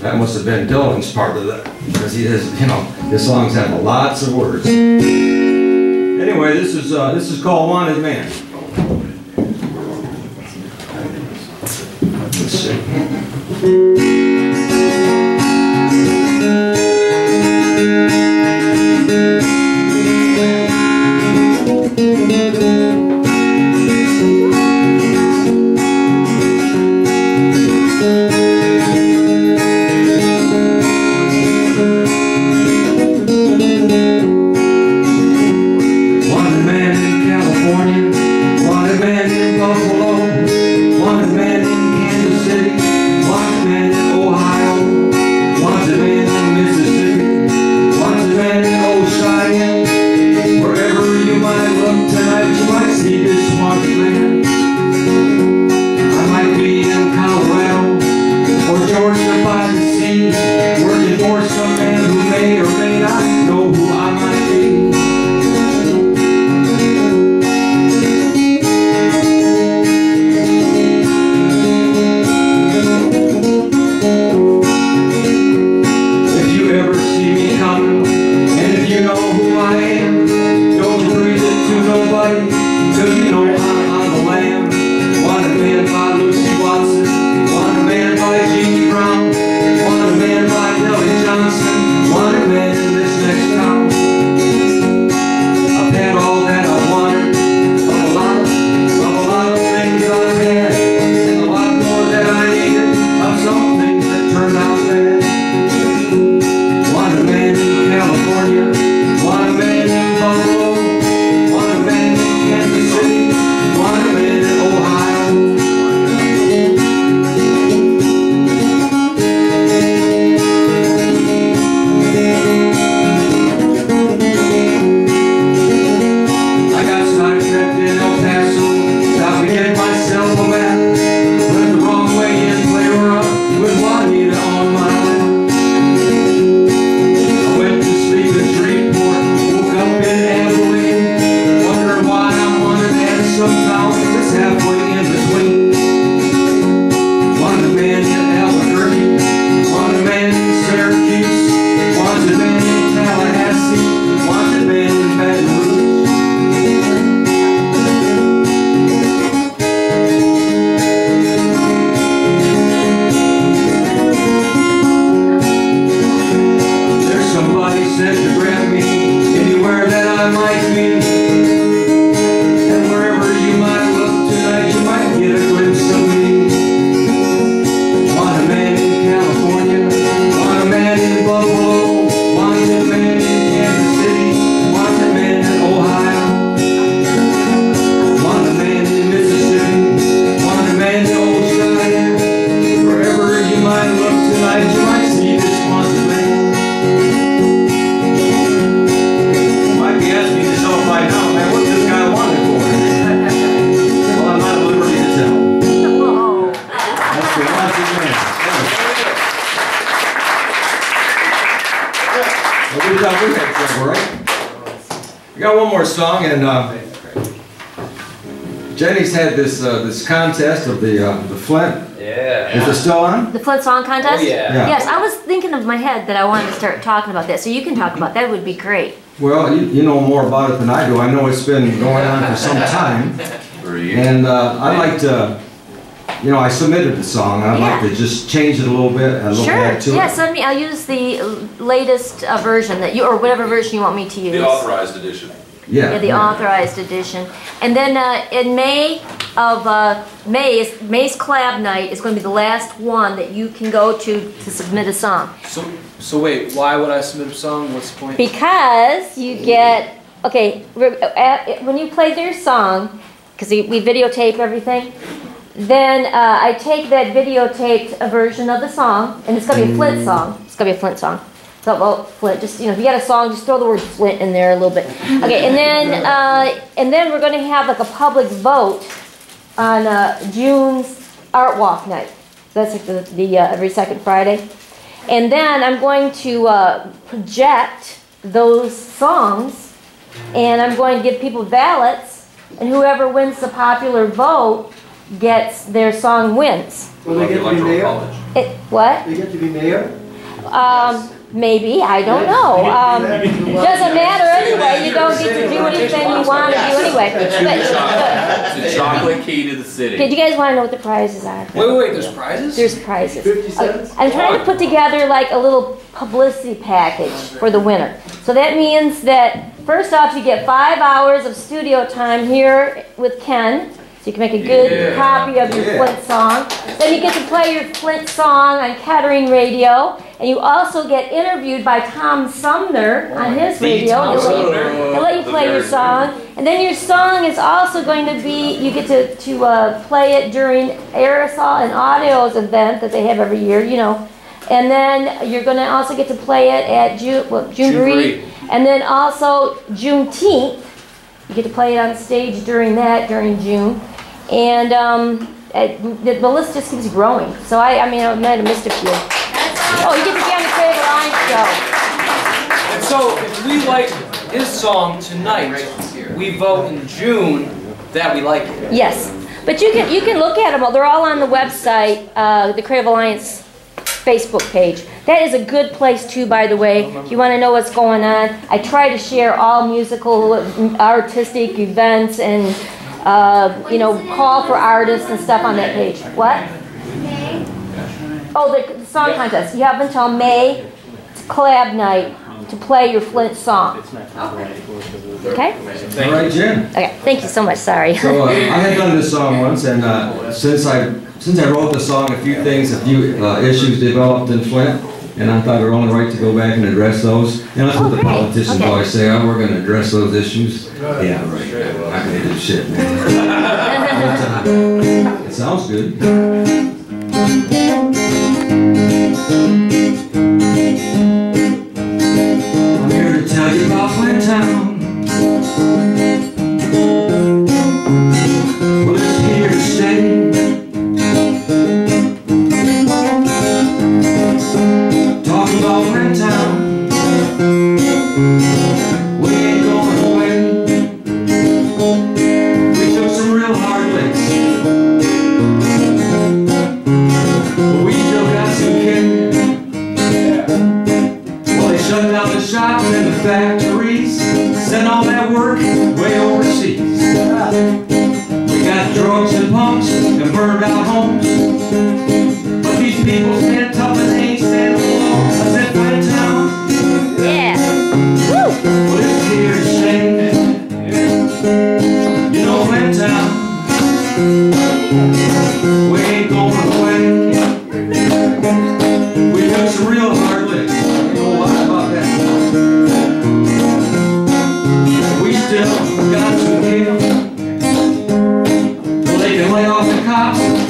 that must have been Dylan's part of that, because he has, you know, his songs have lots of words. Anyway, this is uh, this is called Wanted Man. Let's see. Wanted man in Buffalo, wanted man in Kansas City, wanted man in break that trouble, right? We got one more song, and uh, Jenny's had this uh, this contest of the uh, the Flint. Yeah. Is it still on? The Flint Song Contest? Oh, yeah. yeah. Yes, I was thinking of my head that I wanted to start talking about that, so you can talk about that. That would be great. Well, you, you know more about it than I do. I know it's been going on for some time. For you. And uh, I'd like to, you know, I submitted the song. I'd yeah. like to just change it a little bit. And sure. Back to yeah, it. send me, I'll use the latest uh, version that you, or whatever version you want me to use. The authorized edition. Yeah, yeah, the yeah. authorized edition. And then uh, in May of uh, May's May's Collab Night is going to be the last one that you can go to to submit a song. So, so wait, why would I submit a song? What's the point? Because you get okay when you play their song, because we videotape everything. Then uh, I take that videotaped version of the song, and it's going to be a Flint song. It's going to be a Flint song. So, well, Flint, just, you know, if you got a song, just throw the word Flint in there a little bit. Okay, and then, uh, and then we're going to have, like, a public vote on uh, June's Art Walk night. That's, like, the, the uh, every second Friday. And then I'm going to uh, project those songs, and I'm going to give people ballots, and whoever wins the popular vote gets their song wins. Will they get to be mayor? It, what? They get to be mayor? Um... Maybe, I don't know. Um, doesn't matter anyway. You don't get to do anything you want to do anyway. It's the chocolate key to the city. Okay, do you guys want to know what the prizes are? Wait, wait, wait. There's prizes? There's prizes. fifty cents? I'm trying to put together like a little publicity package for the winner. So that means that first off, you get five hours of studio time here with Ken. So you can make a good yeah. copy of your yeah. Flint song. Then you get to play your Flint song on Kettering Radio. And you also get interviewed by Tom Sumner on his radio. He'll let you play your song. And then your song is also going to be, you get to, to uh, play it during Aerosol and Audios event that they have every year, you know. And then you're going to also get to play it at June, well, June and then also Juneteenth. You get to play it on stage during that, during June. And um, it, the, the list just keeps growing. So I, I mean, I might have missed a few. Oh, you get to be on the Creative Alliance show. And so if we like this song tonight, we vote in June that we like it. Yes, but you can, you can look at them. They're all on the website, uh, the Creative Alliance Facebook page. That is a good place too, by the way, if you want to know what's going on. I try to share all musical, artistic events and, uh, you know, call for artists and stuff on that page. What? May. Oh, the song contest. You have until May collab night to play your Flint song. Okay? All right, Jen. Okay, thank you so much. Sorry. So uh, I had done this song once, and uh, since I... Since I wrote the song, a few things, a few uh, issues developed in Flint, and I thought it was only right to go back and address those. And that's oh, what the great. politicians okay. always say, oh, we're going to address those issues. Right. Yeah, right. Sure, well, I can do shit, man. But, uh, it sounds good. I'm here to tell you about Flint Town. Well, it's here to stay.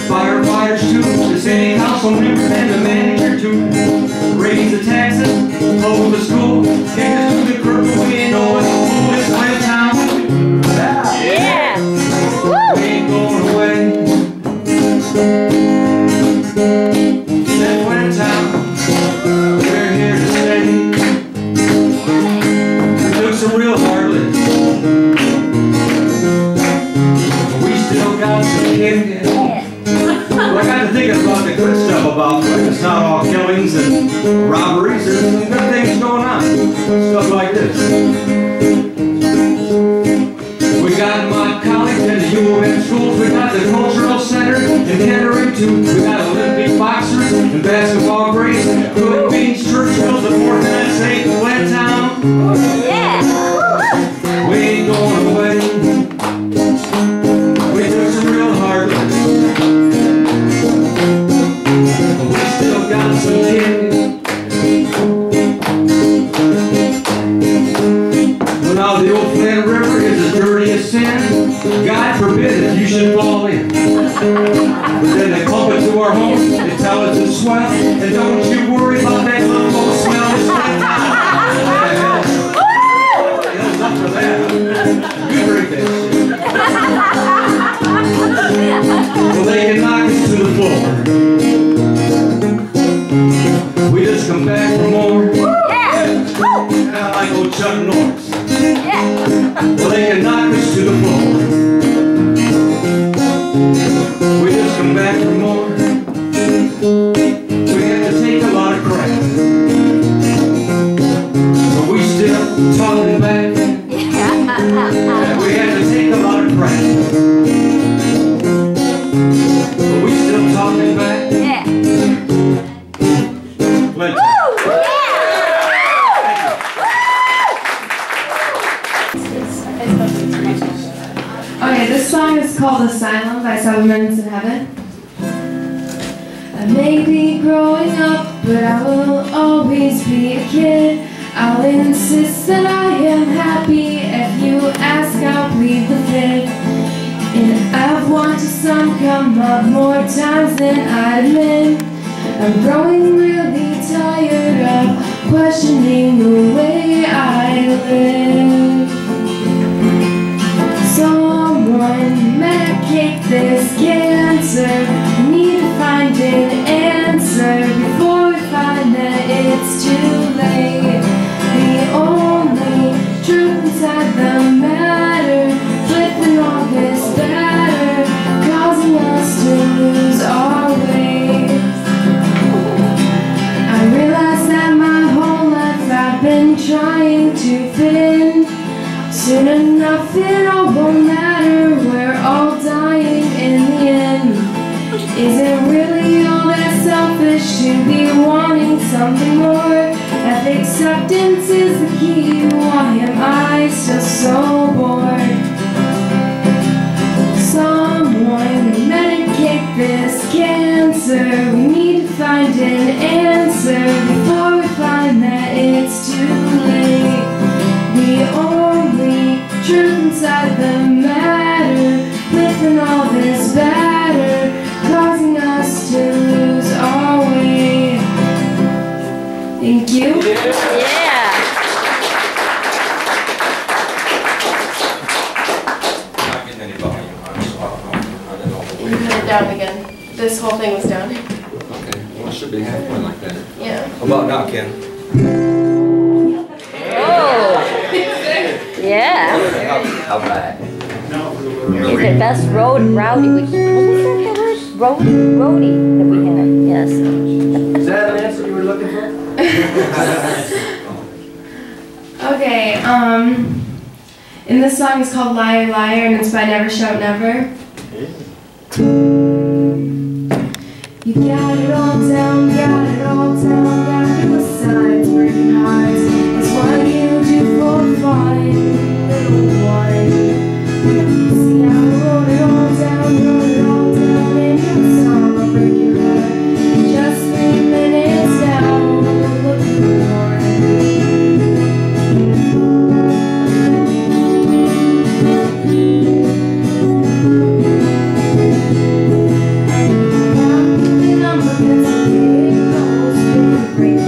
Fire, fire, shoot, the city house will never end a man. some real heartless. We still got some kids. Well, I got to thinking about the good stuff about like, it's not all killings and robberies. There's some good things going on. Stuff like this. We got my colleagues in the U of M schools. We got the cultural center in Kettering too. We got Olympic boxers and basketball greats. Good beans, Churchills, and more than I say, Flint town. God forbid that you should fall in. But then they clump it to our homes, they tell us to sweat, and don't you worry about that little old smell of sweat. It was up for that. You drink that shit. Well, they can knock us to the floor. We just come back for more. And I like old Chuck Norris. Well, they can knock us to the floor. We just come back for more. We have to take a lot of crap, but we still talking back. Yeah, we have to take a lot of crap, but we still talking back. Yeah. Let's called Asylum by Seven Minutes in Heaven. I may be growing up, but I will always be a kid. I'll insist that I am happy. If you ask, I'll plead the fifth. And I've watched the sun come up more times than I admit. I'm growing really tired of questioning the way I live. Someone medicate this cancer. We need to find an answer before we find that it's too late. The only truth inside the matter, flipping all this batter, causing us to lose our ways. I realize that my whole life I've been trying to fit in. Soon enough it all won't matter, we're all dying in the end. Is it really all that selfish to be wanting something more? If acceptance is the key, why am I still so bored? Someone medicate this cancer. We need to find an answer before we find that it's too late. The only truth inside the matter, flipping all this batter, causing us to lose our way. Thank you. Yeah. Not getting any volume. I'm just off. We're gonna down again. This whole thing was down. Okay. Well, it should be halfway like that. Yeah. How about now, Ken? Yeah. How bad? It's the best road rowdy we had. Road roadie that we had. Yes. Is that an answer you were looking for? Okay. Um. And this song is called "Liar Liar" and it's by Never Shout Never. You got it all down, got it all down, got it besides breaking hearts. It's what you do for fun. Thank you.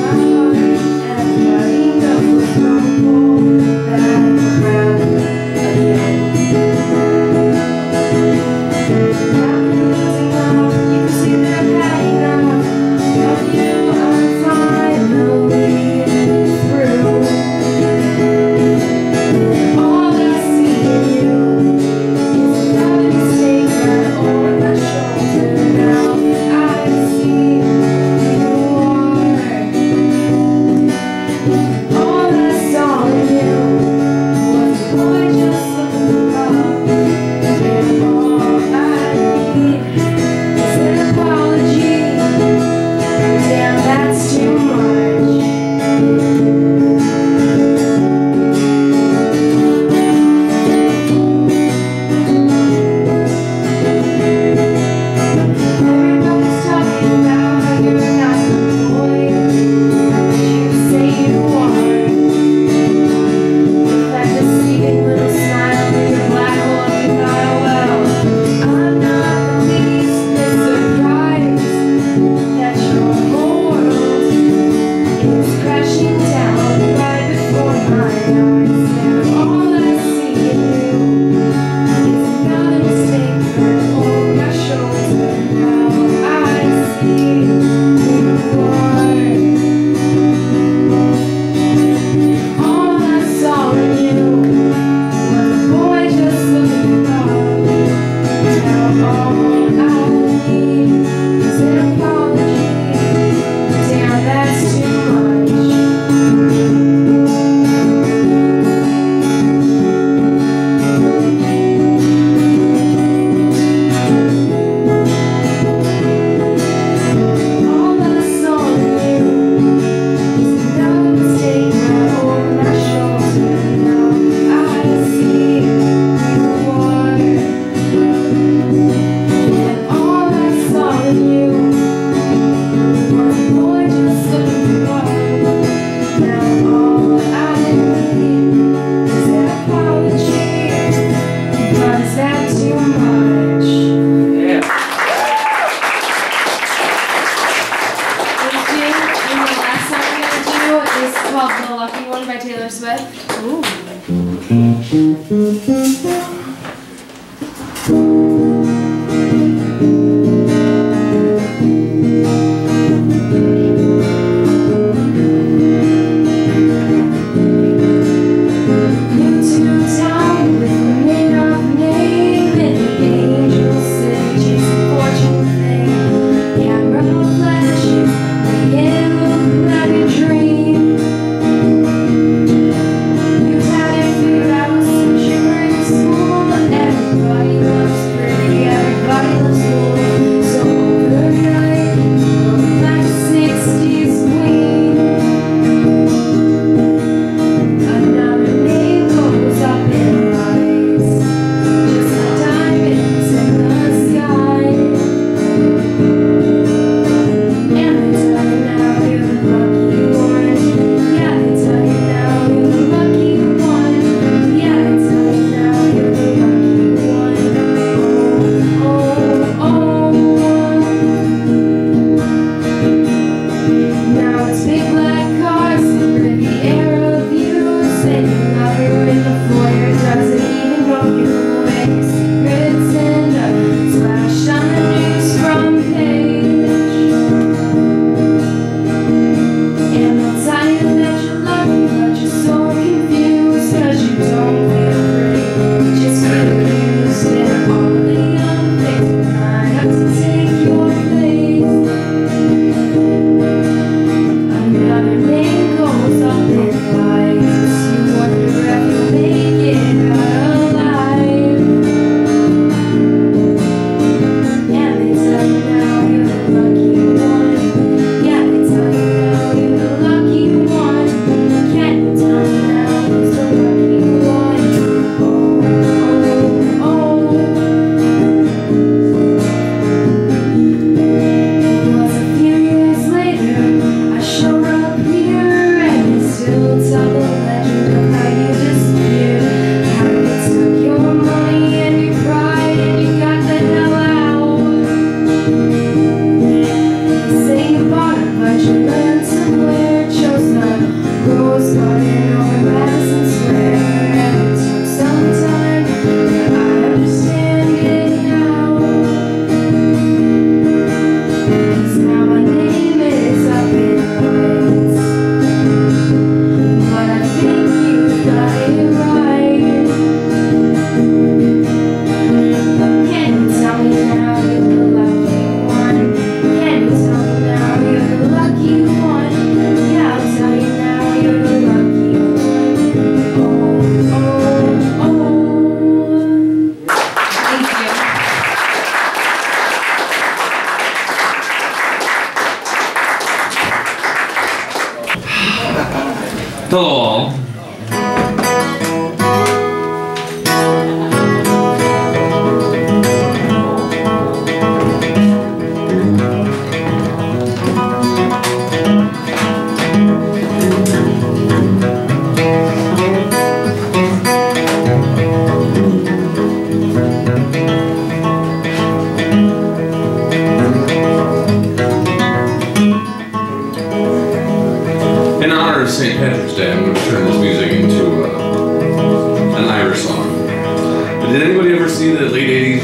Thank you.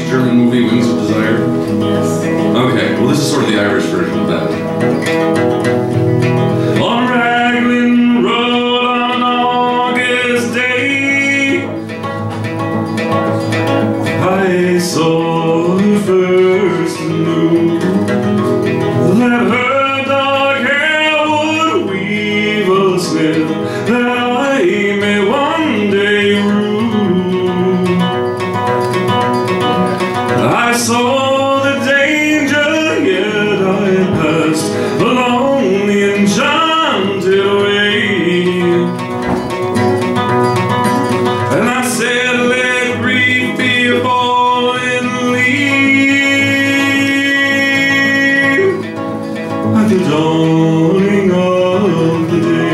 German movie, Wings of Desire? Yes. Okay, well this is sort of the Irish version of that. On Raglan Road on an August day, I saw the first moon that her dark hair would weave us with, that I may one day rule. I saw the danger, yet I passed along the enchanted way. And I said, let grief be a falling leaf at the dawning of the day.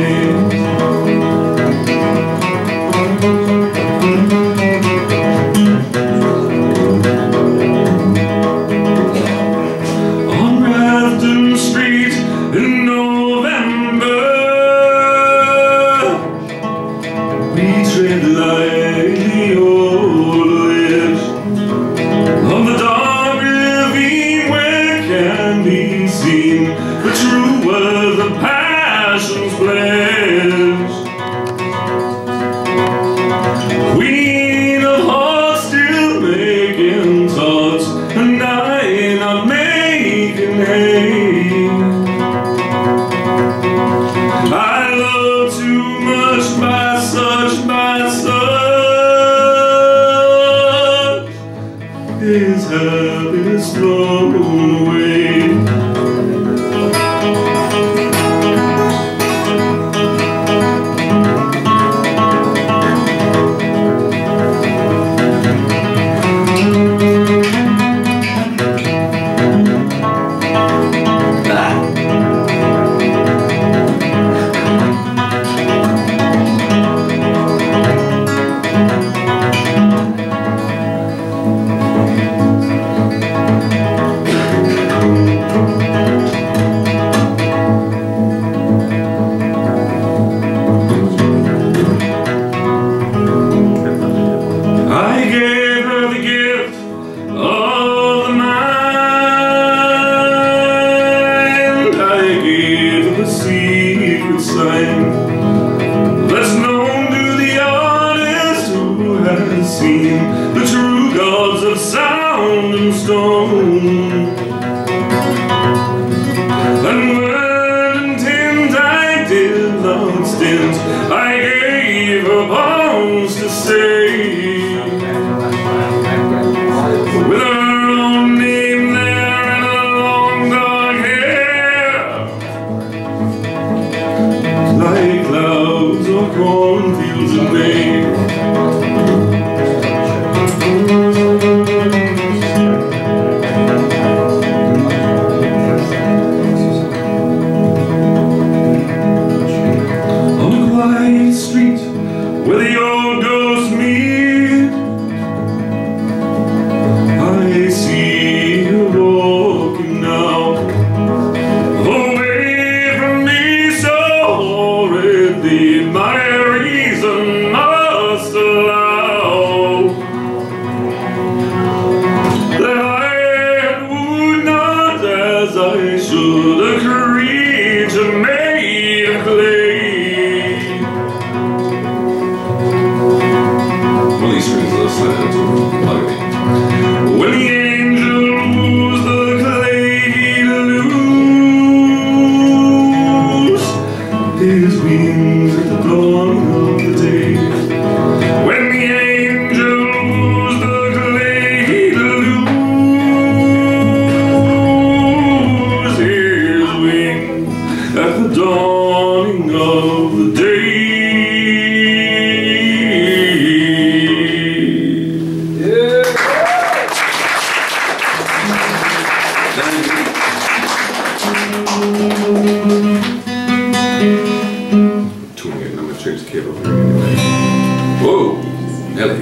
On Grafton Street in November, we tread lightly over the edge of the dark ravine where can be seen the true worth of passion's pledge. Queen of hearts still making thoughts, and I not making hay. I love too much by such, by such, is happiness flown away. I gave her the gift of the mind. I gave her the secret sign that's known to the artist who has seen the true gods of sound and stone. And when intent I did not stint, I gave her bounds to say. With her own name there and her long dark hair, like clouds or cornfields in May. On a quiet street where the old ghosts meet, I see her walking now, away from me so horridly, my reason must allow that I would not, as I should, a creature made of clay. Well, these strings are slant, like, when the angel moves the clay he lose his wings at the dawn of the day. When the angel moves the clay he lose his wings at the dawning of the day. Tuning it, and I'm gonna change the cable here anyway. Whoa! Hello.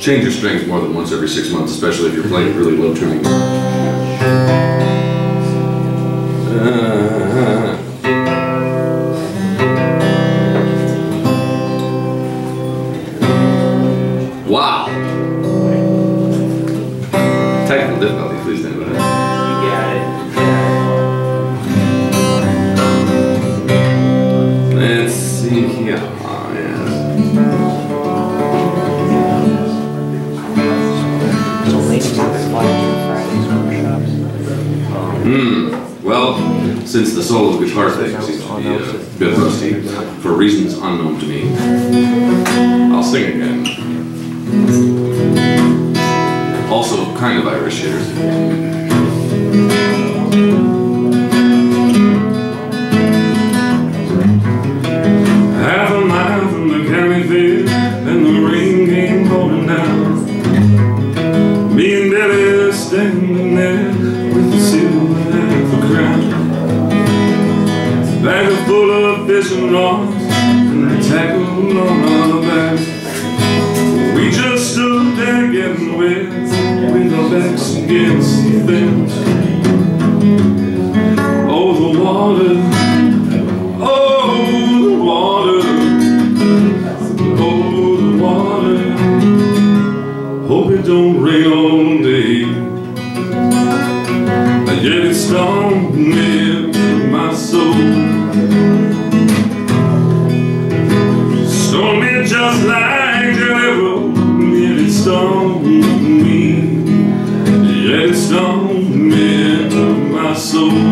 change your strings more than once every six months, especially if you're playing really low tuning. Uh, wow. Technical difficulty, please stand by. You got it. Let's see here. Oh, yes. Hmm. Well, since the solo guitar thing seems to be a bit rusty, for reasons unknown to me, I'll sing again. Also, kind of Irish here. And the tackle on our back. We just stood there getting wet, with our backs against the fence. Oh, the water, oh, the water, oh, the water. Hope it don't rain all day. And yet it's stormed near my soul. Just like Jennifer, yet it stung me, yet it stung me to my soul.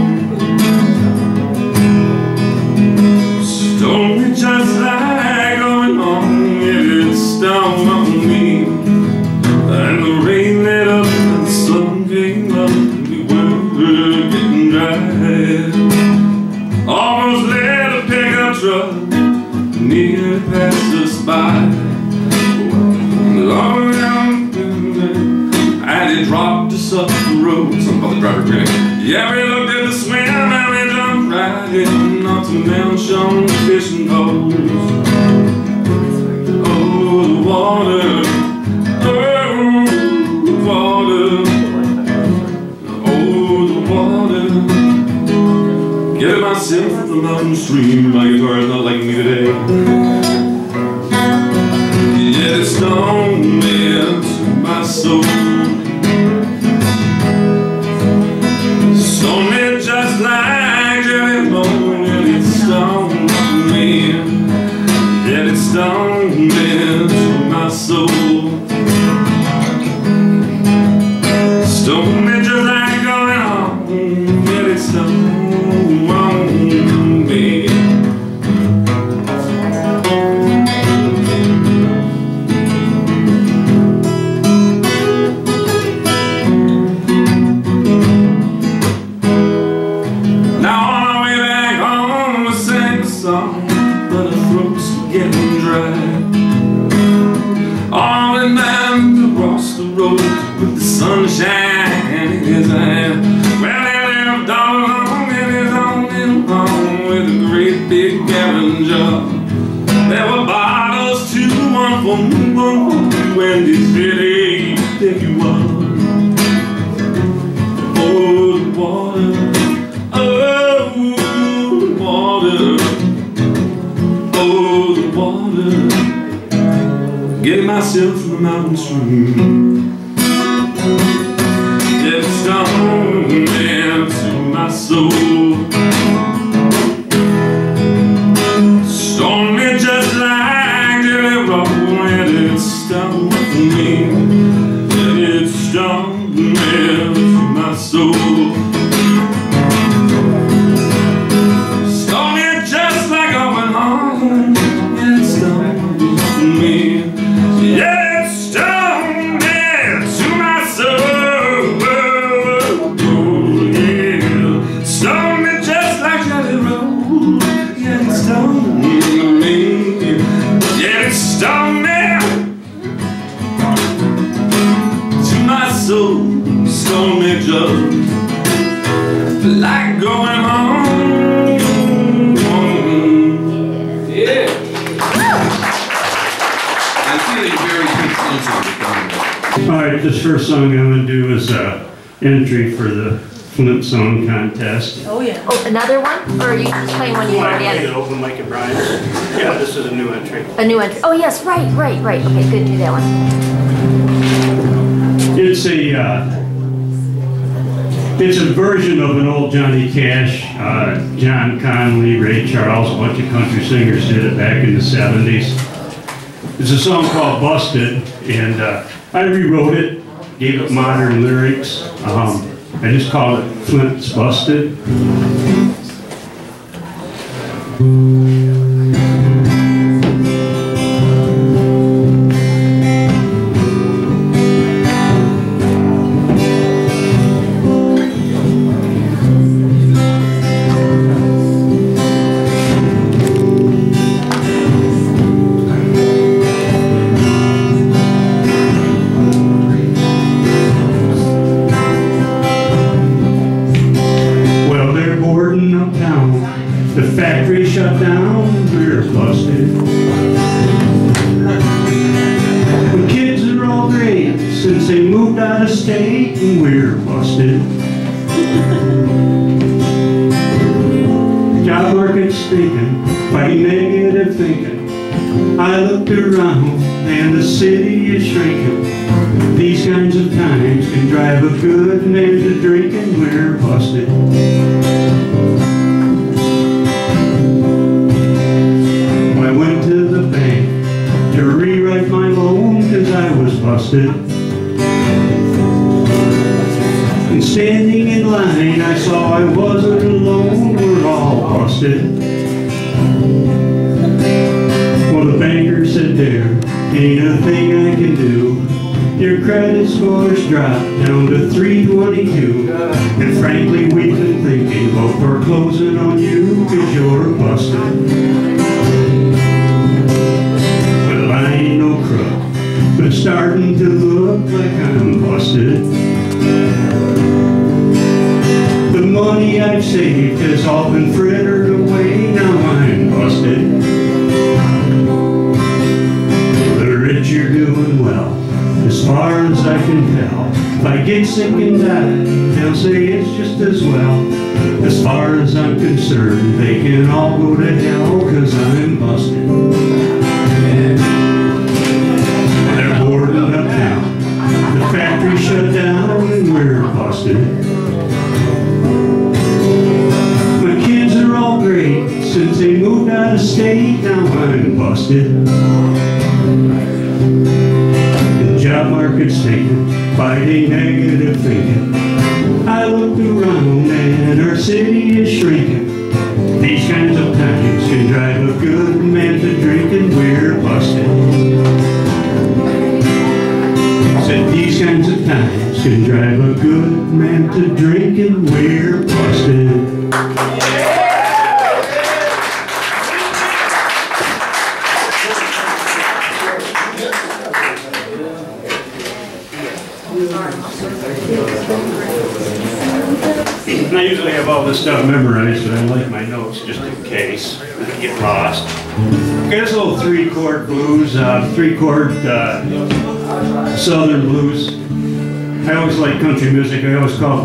Stung me just like going on, yet it stung on me. And the rain let up and the sun came up, we were getting dry. Almost let a pickup truck near past. And it dropped us up the road. Something about the driver grinning. Yeah, we looked at the swim and we jumped right in, not to mention the fishing poles. Oh, the water, oh, the water, oh, the water. Get myself to the mountain stream, my guitar is not like me today. Yet it's stung me to my soul. Stung me just like Jennie Moench. Yet it's stung me. Yet it's stung me to my soul. Stung me just like going home. Yet it's stung on me. Myself from the mountain stream. Get stung into my soul. Stung me just like Jennie Moench, and it stung me, and it stung me into my soul. All right, this first song I'm going to do is uh, entry for the Flint Song Contest. Oh, yeah. Oh, another one? Or are you just playing one you already had? Yeah, open mic at Brian's. Yeah, this is a new entry. A new entry. Oh, yes, right, right, right. Okay, good, do that one. It's a, uh, it's a version of an old Johnny Cash, uh, John Conley, Ray Charles, a bunch of country singers did it back in the seventies. It's a song called Busted, and uh, I rewrote it, gave it modern lyrics. Um, I just called it Flint's Busted.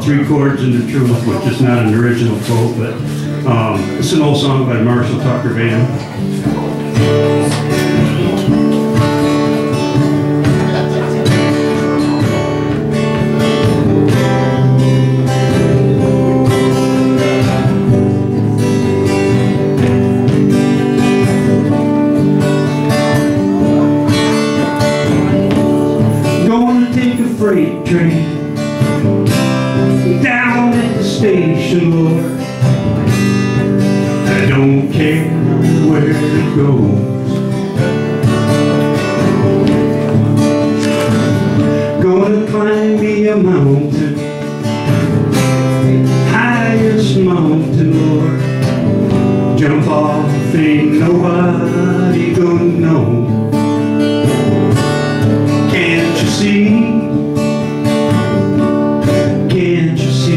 Three Chords and the Truth, which is not an original quote, but um, it's an old song by Marshall Tucker Band. Gonna take a freight train station, Lord, I don't care where it goes. Gonna climb me a mountain, highest mountain, Lord, jump off and nobody gonna know. Can't you see? Can't you see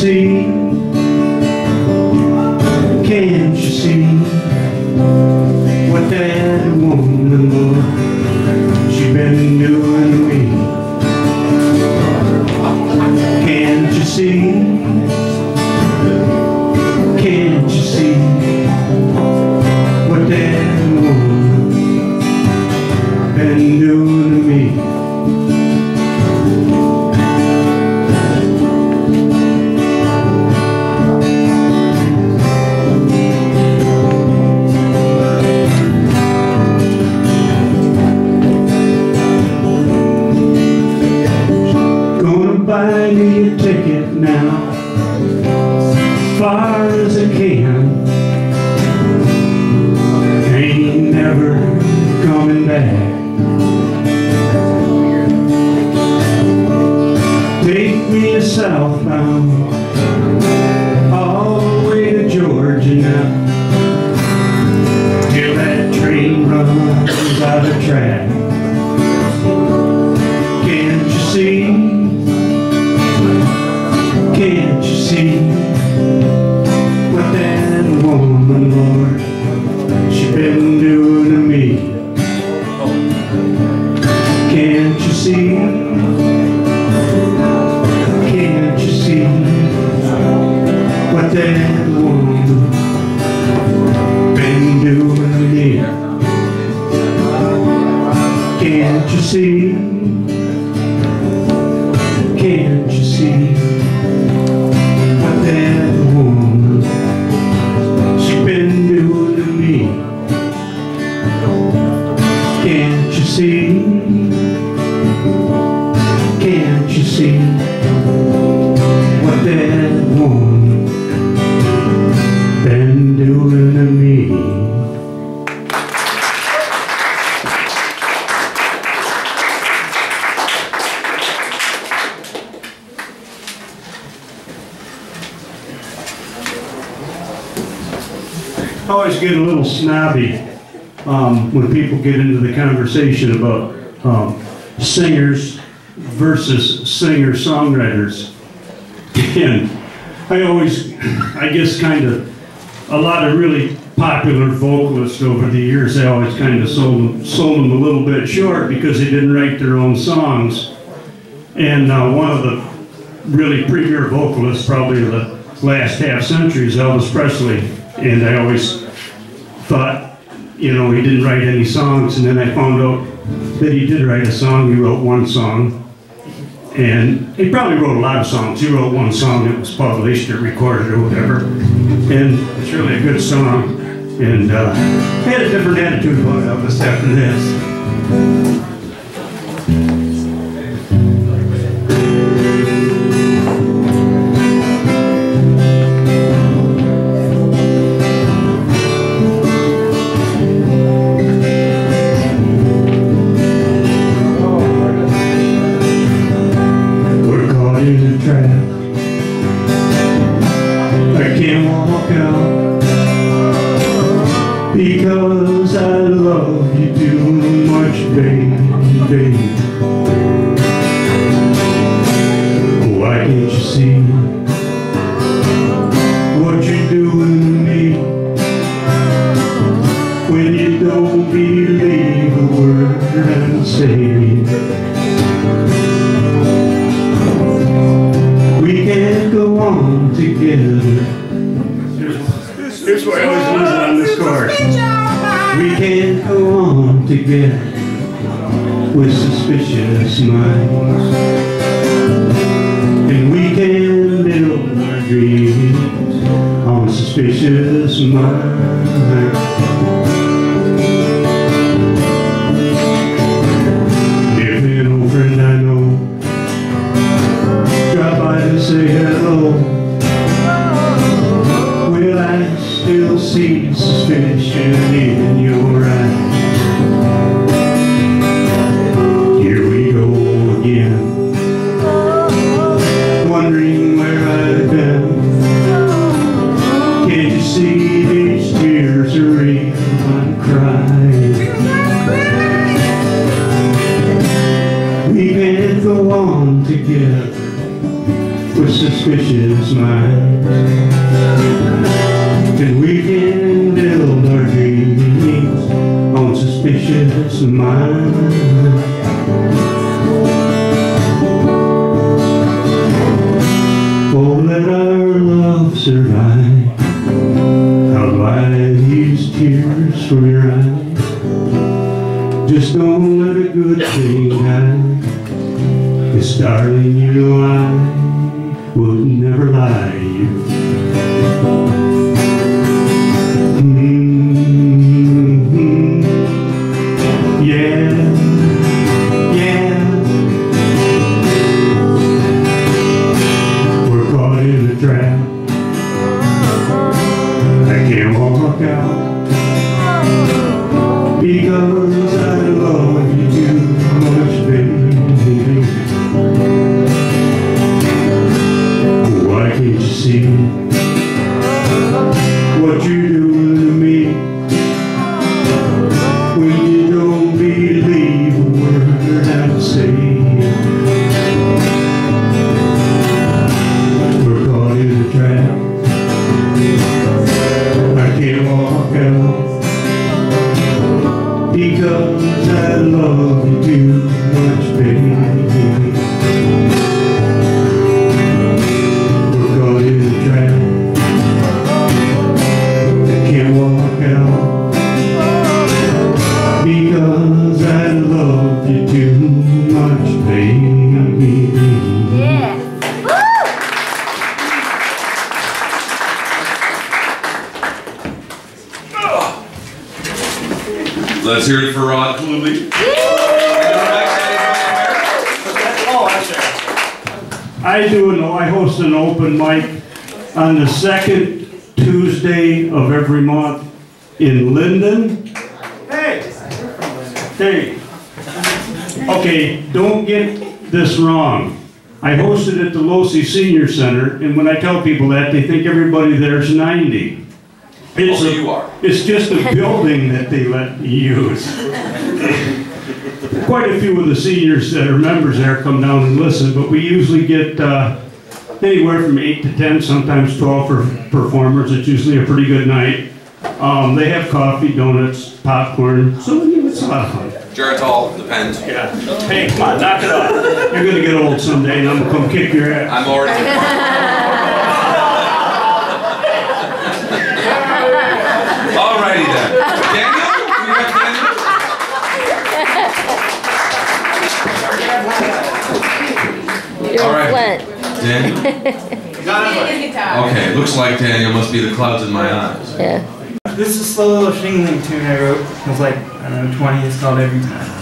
see? Can't you see what that woman was? She been doing to me. Can't you see? Can't you see what that woman been doing to me? Buy me a ticket now, far as I can. Ain't never coming back. Take me to southbound, all the way to Georgia now, till that train runs out of track. Can't you see? Can't you see what that woman, Lord, she been doing to me? Can't you see? Can't you see what that woman been doing to me? Can't you see? Can't you see? Can't you see what that woman been doing to me? I always get a little snobby um, when people get into the conversation about Um, singers versus singer-songwriters, and I always, I guess, kind of a lot of really popular vocalists over the years. They always kind of sold them, sold them a little bit short because they didn't write their own songs. And uh, one of the really premier vocalists, probably of the last half century, is Elvis Presley. And I always thought, you know, he didn't write any songs, and then I found out that he did write a song. He wrote one song, and he probably wrote a lot of songs. He wrote one song that was published or recorded or whatever, and it's really a good song. And uh, I had a different attitude about Elvis after this. with suspicious minds, and we can build our dreams on suspicious minds. Oh, let our love survive. I'll dry these tears from your eyes. Just don't let a good thing die. 'Cause darling, you know I would never lie to you. Mm-hmm. Yeah. Out. Because I love you too much, baby. Why can't you see what you're doing to me when you don't believe a word I say? We're caught in a trap. I can't walk out. Because I love you too much, baby. We're caught in a trap. I can't walk out. Because I love you too much, baby. Yeah. Woo! Let's hear it for Rod Kluge. I do an, I host an open mic on the second Tuesday of every month in Linden. Hey! Hey! Okay, don't get this wrong. I hosted at the Losey Senior Center, and when I tell people that, they think everybody there's ninety. It's, a, you are. It's just a building that they let me use. Quite a few of the seniors that are members there come down and listen, but we usually get uh, anywhere from eight to ten, sometimes twelve for performers. It's usually a pretty good night. Um, they have coffee, donuts, popcorn, so it's a lot of fun. Jared's all depends. Yeah. Hey, come on, knock it off. You're going to get old someday and I'm going to come kick your ass. I'm already... Alrighty then. Daniel? Do you have Daniel? You're right. Flint. Daniel? Okay, looks like Daniel must be the clouds in my eyes. Yeah. This is a slow little shingling tune I wrote. It was like, I don't know, twenty. It's called Every Time.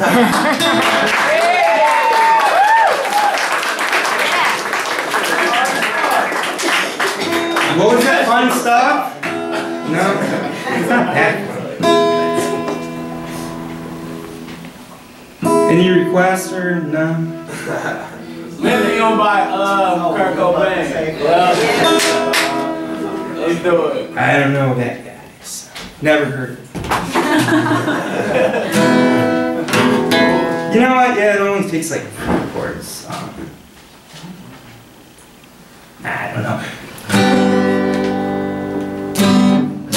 What was that fun stuff? No, it's not that fun. Any requests or no? Living on by uh, Kurt Cobain. Well, let's do it. I don't know that guy. So. Never heard of him. You know what? Yeah, it only takes like four chords. Um, I don't know.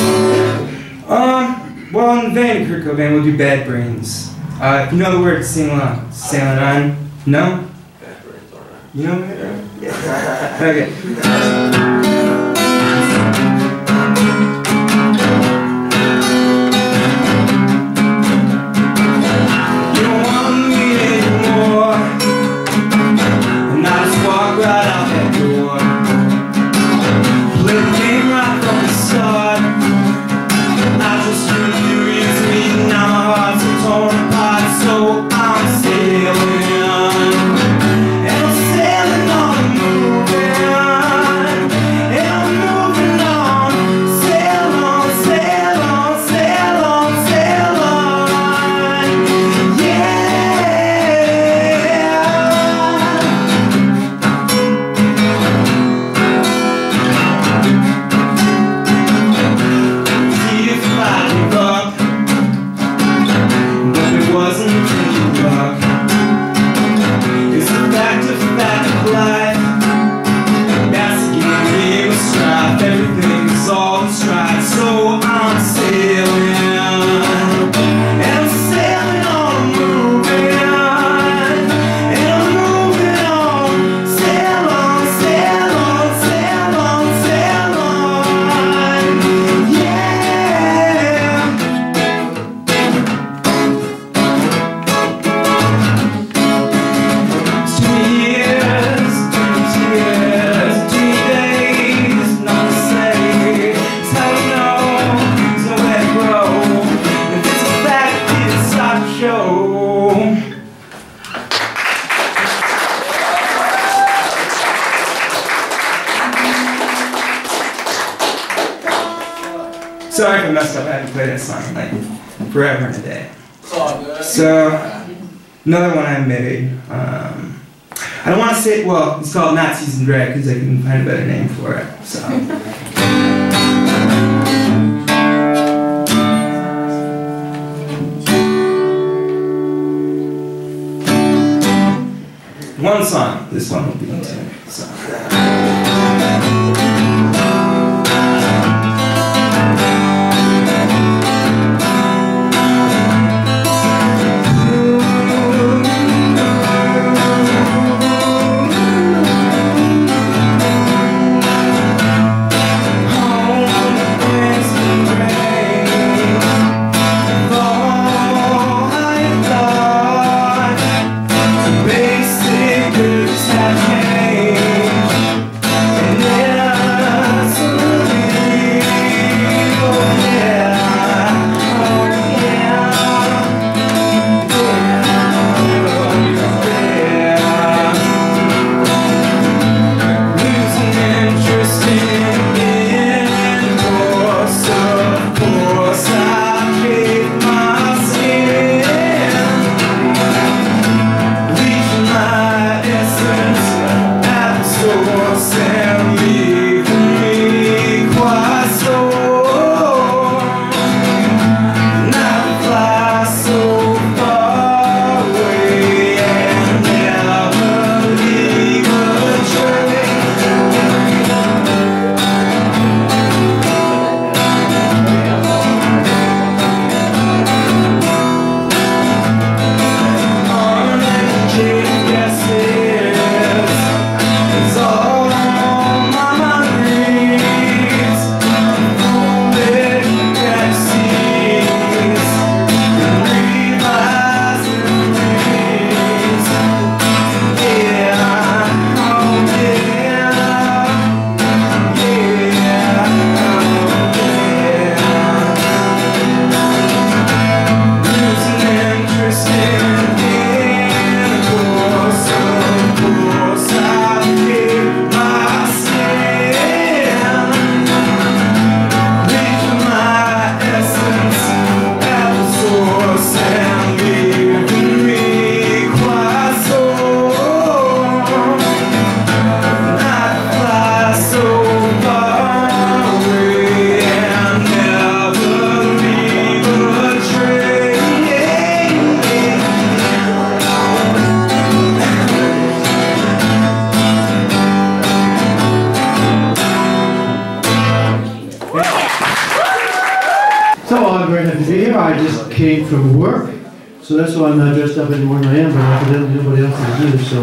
Um, well, in the vein of Kurt Cobain, we'll do Bad Brains. Uh, if you know the word, sing along. Sail it on. No? Bad Brains, alright. You know it? Yeah. Yeah. Okay. You don't want me anymore, and I just walk right out that door. Play the game right from the start. Forever and a day. So, another one I made. Um, I don't want to say, well, it's called Nazis and Drag because I couldn't find a better name for it. So. One song, this one will be in tune. Hey wearing a video. I just came from work, so that's why I'm not dressed up anymore than I am, but I don't nobody else to do, so.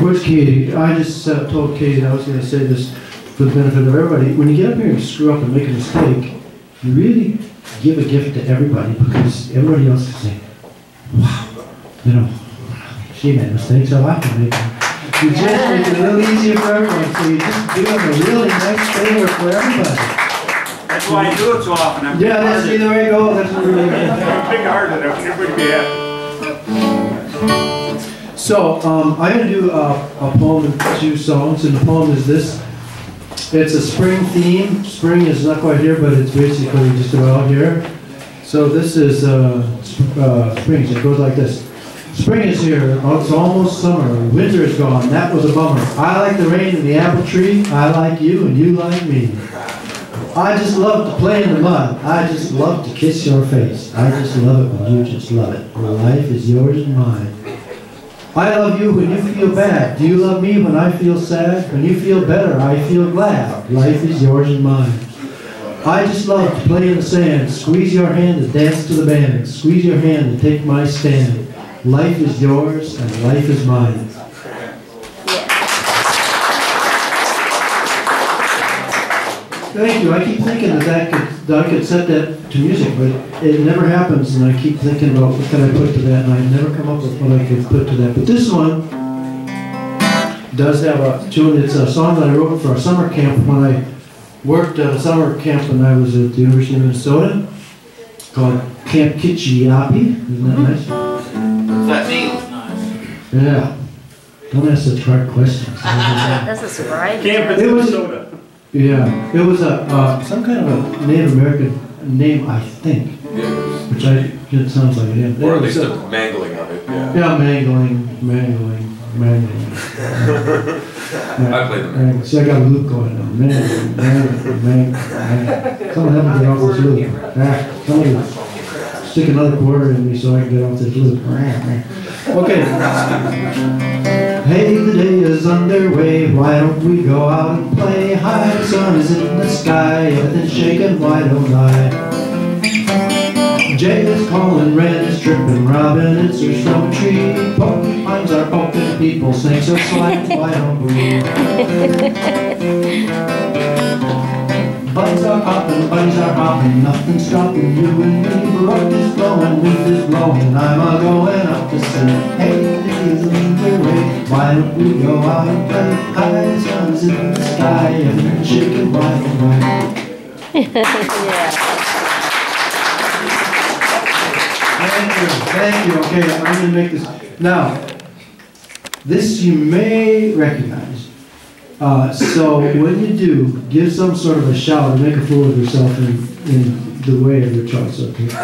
Where's Katie? I just uh, told Katie, I was going to say this for the benefit of everybody, when you get up here and screw up and make a mistake, you really give a gift to everybody, because everybody else can say, wow, you know, she made mistakes, so I can make them. You just make it a little easier for everyone, so you just do them a really nice favor for everybody. That's why I do it so often. I'm yeah, that's either way go. That's what we're doing. Big hearted. Everybody be happy. So um, I'm going to do a, a poem and two songs, and the poem is this. It's a spring theme. Spring is not quite here, but it's basically just about here. So this is uh, uh, spring. It goes like this. Spring is here. Oh, it's almost summer. Winter is gone. That was a bummer. I like the rain and the apple tree. I like you and you like me. I just love to play in the mud. I just love to kiss your face. I just love it when you just love it. My life is yours and mine. I love you when you feel bad. Do you love me when I feel sad? When you feel better, I feel glad. Life is yours and mine. I just love to play in the sand. Squeeze your hand and dance to the band. Squeeze your hand and take my stand. Life is yours and life is mine. Thank you. I keep thinking that, that, could, that I could set that to music, but it never happens, and I keep thinking about what can I put to that, and I never come up with what I could put to that. But this one does have a tune. It's a song that I wrote for a summer camp when I worked at a summer camp when I was at the University of Minnesota, called Camp Kitchiapi. Isn't that nice? That means nice. Yeah. Don't ask such hard questions. That's a surprise. Camp in Minnesota. Yeah, it was a uh, some kind of a Native American name, I think. Yes. Which I it sounds like it is. Or at least a mangling of it. Yeah. Yeah, mangling, mangling, mangling. I played the mangling. See, I got a loop going on. Mangling, mangling, mangling, mangling. Something happened to get off this loop. Ah, somebody stick another quarter in me so I can get off this loop. Okay. Hey, the day is underway, why don't we go out and play? High sun is in the sky, everything's shaking, why don't I? Jay is calling, Red is tripping, Robin answers from a tree. Pokemons are poking people, snakes are slime, why don't we? Bugs are popping, bunnies are hopping, nothing's stopping you and me. Brook is blowing, wind is blowing, I'm a-going up to sea. Hey, why don't we go out and play? High suns in the sky and chicken white and white. Yeah. Thank you, thank you. Okay, I'm going to make this. Now, this you may recognize. Uh, so when you do, give some sort of a shout and make a fool of yourself in, in the way of your choice, okay? I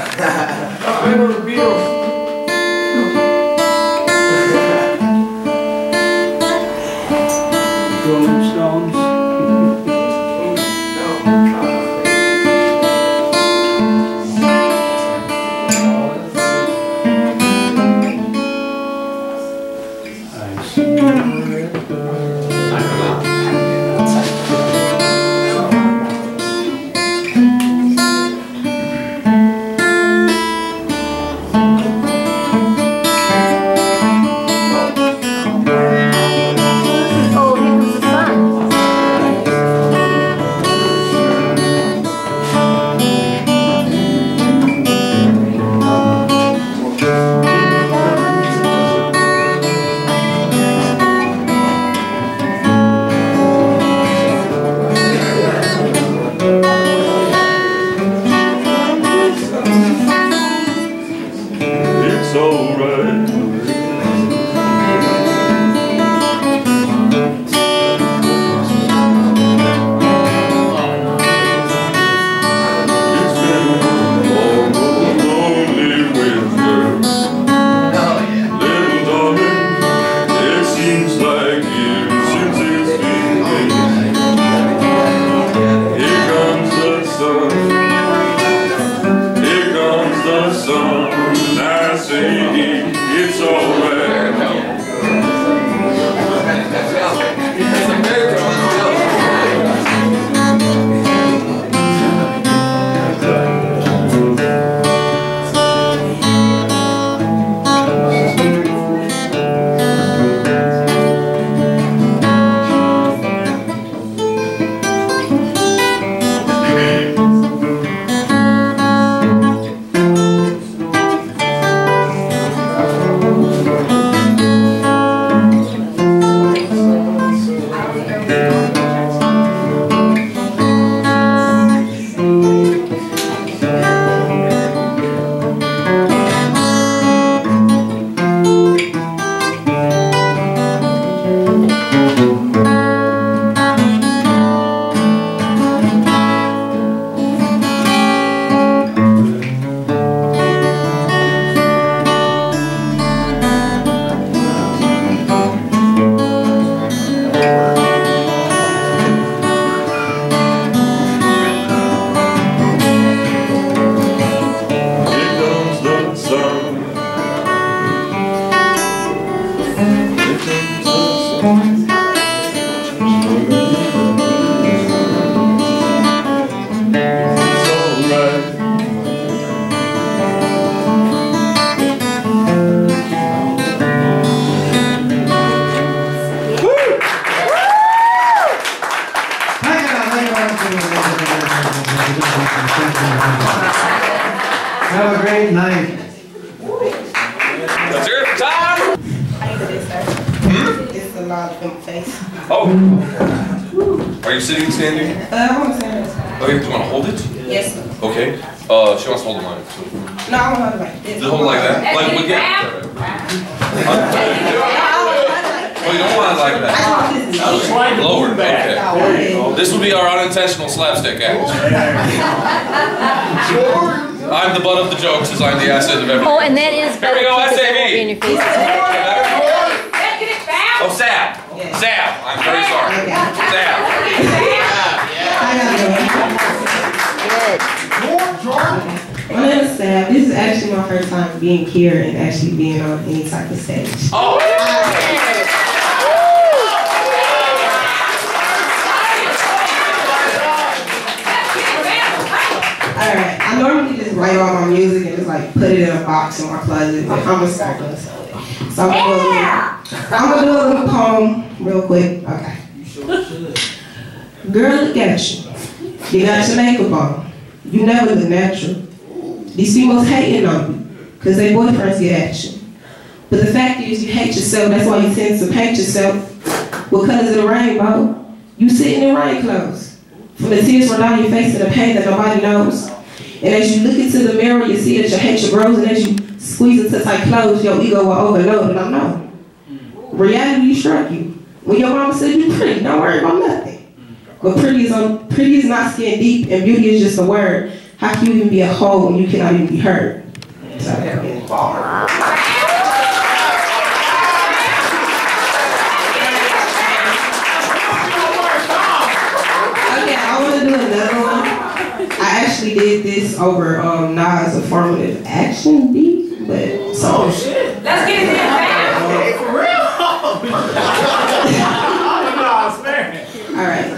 Have a great night. That's your time. I need this, sir. Hmm? It's a lot of them face. Oh. Are you sitting, standing? Uh, I'm standing. Oh, you want to hold it? Yes, sir. Okay. Uh, she wants to hold the mic. So. No, I want to hold the mic. Just hold it like that. That's like with yeah. Oh, you don't want it like that. Lower. Okay. This would be our unintentional slapstick act. I'm the butt of the jokes, as I'm the asset of everything. Oh, and that is better. Here we go, S A V. Oh, Zap. Zap. I'm very sorry. Zap. Good. My name is Zap. This is actually my first time being here and actually being on any type of stage. Oh, yeah. Alright, I normally just write all my music and just like put it in a box in my closet, but I'm a stalker, so I'm gonna, yeah. do, I'm gonna do a little poem real quick. Okay. You sure should. Girl, look at you. You got your makeup on. You never look natural. These females hating on you because they boyfriends get at you. But the fact is you hate yourself, that's why you tend to paint yourself with colors of the rainbow. You sitting in rain clothes. From the tears run down your face and the pain that nobody knows. And as you look into the mirror, you see that your hatred grows, and as you squeeze into tight clothes, your ego will overload, and I know. Reality struck you. When your mama said you pretty, don't worry about nothing. But pretty is, on, pretty is not skin deep, and beauty is just a word. How can you even be a whole when you cannot even be heard? So, yeah. Actually did this over um, Nas Affirmative Action beat, but so. Oh shit! Let's get it back. Hey, for real. Oh, no, all right.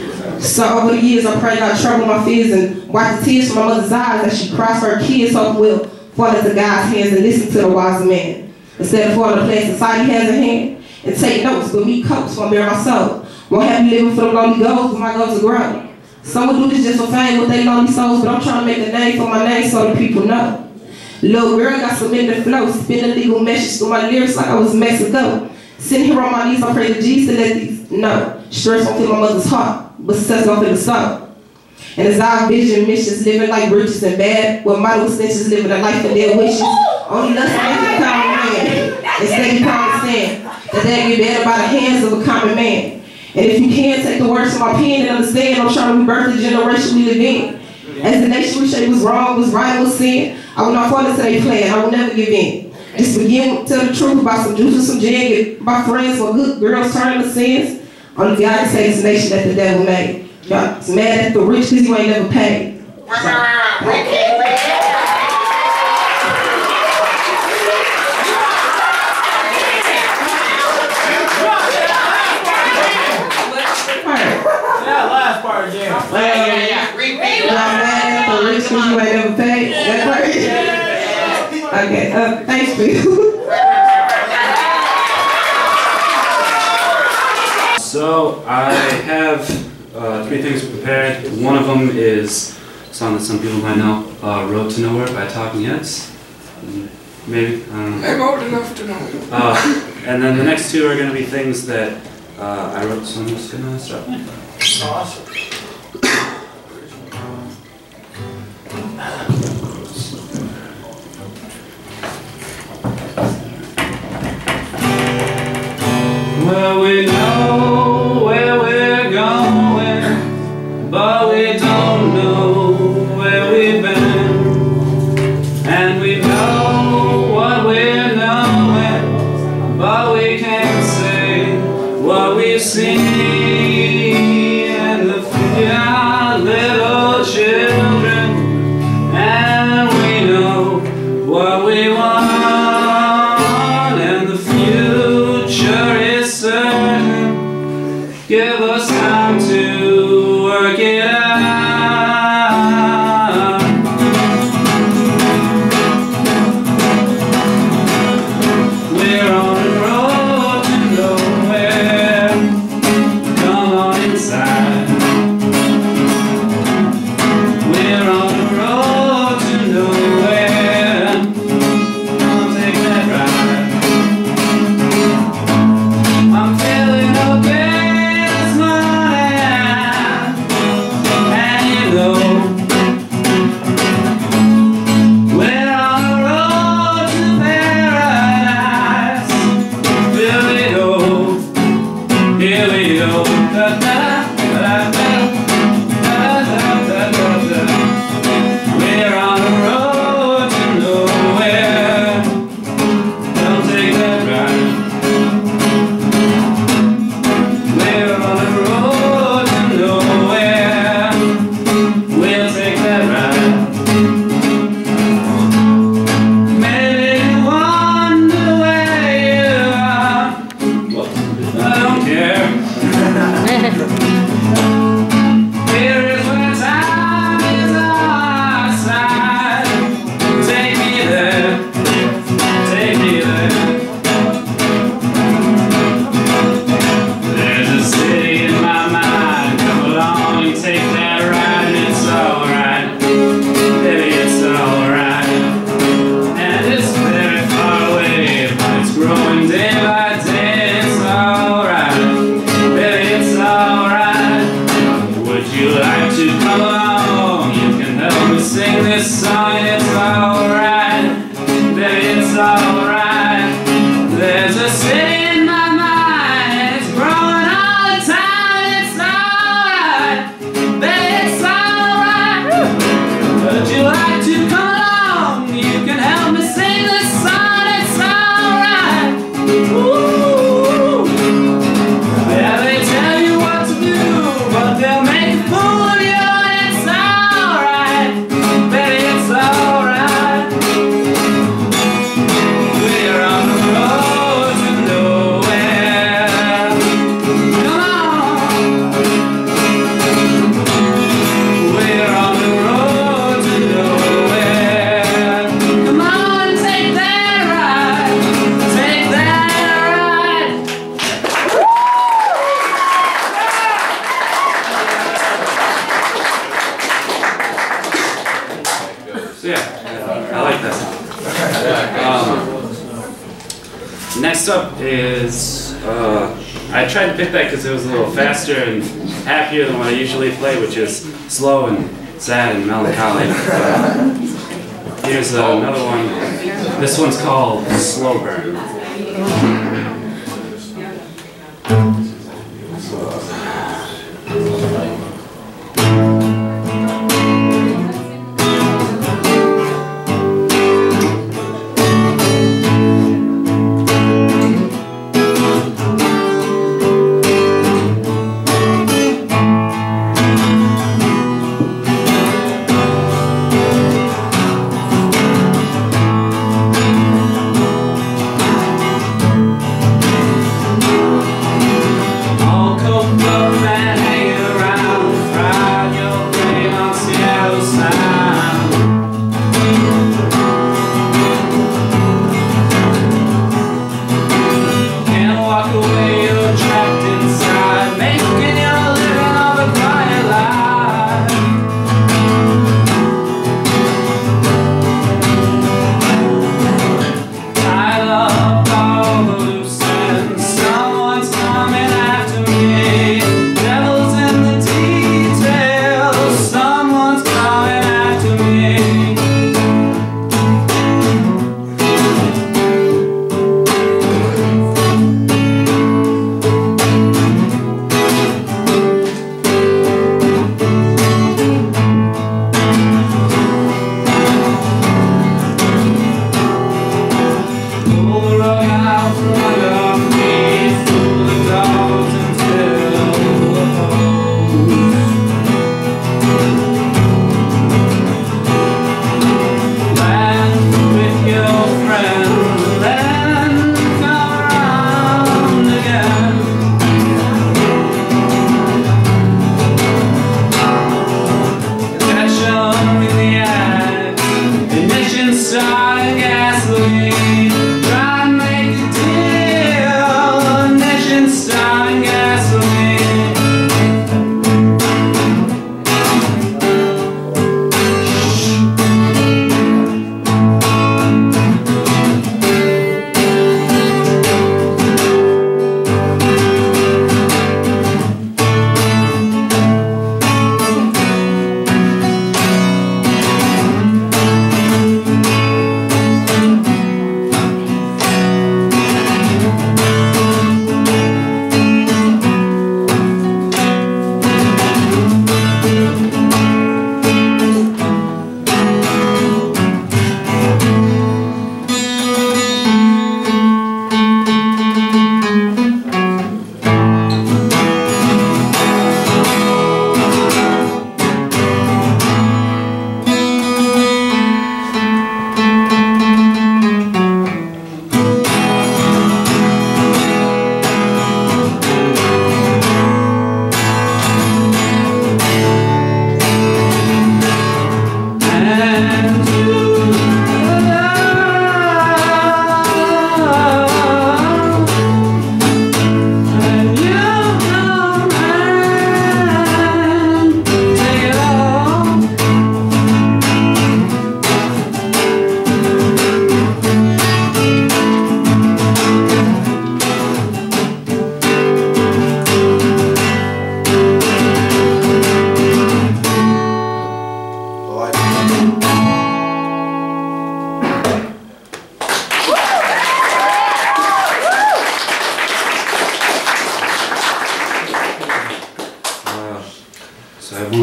Okay. So over the years, I prayed God trouble my fears and wiped the tears from my mother's eyes as she crossed her kids' hope will fall into God's hands and listen to the wise man instead of falling to place society has in hand and take notes. But me, coach, won't bear my soul. Won't have me living for the lonely goals, but my goals are growing. Some will do this just for fame with their lonely souls, but I'm trying to make a name for my name so the people know. Little girl got some in the flow, spinning legal messages through my lyrics like I was in Mexico. Sitting here on my knees, I pray to Jesus to let these know. Stress won't fill my mother's heart, but success won't fill the soul. And as I vision missions, living like riches and bad, with model extensions, living a life of their wishes. Only lust makes a common man, instead of common sin. That they be better by the hands of a common man. And if you can take the words from my pen and understand, I'm trying to rebirth the generation we live in. As the nation we shape was wrong, was right, was sin, I will not fall into their plan. I will never give in. Just begin to tell the truth about some juice or some jig, my friends or good girls turning to sins. On the God saves nation that the devil made. Y'all mad at the rich because you ain't never paid. So, you ain't never paid. That's right. Okay, uh, thanks for you. So I have uh, three things prepared. One of them is a song that some people might know, uh, Road to Nowhere by Talking Heads. Maybe, I don't know. I'm old enough to know. Uh, and then the next two are going to be things that uh, I wrote, so I'm just going to start. Awesome. Well, we know where we're going, but we don't know where we've been. And we know what we're knowing, but we can't say what we see. And the fear of little children, and we know what we want. Give us time to work it out. We're on the road to nowhere. it's alright. There's a city in my mind, it's growing all the time. It's alright, baby, it's alright. Would you like to come along? You can help me sing this song. It's alright. Ooh, yeah, they tell you what to do, but they'll make a fool of you. It's alright, baby, it's alright. We're on the road to nowhere. Come on. We're on the road to nowhere. Come on, take that ride. Take that ride. So yeah, I like that song. Um, next up is, uh, I tried to pick that because it was a little faster and happier than what I usually play, which is slow and sad and melancholy. But here's uh, another one. This one's called Slow Burn.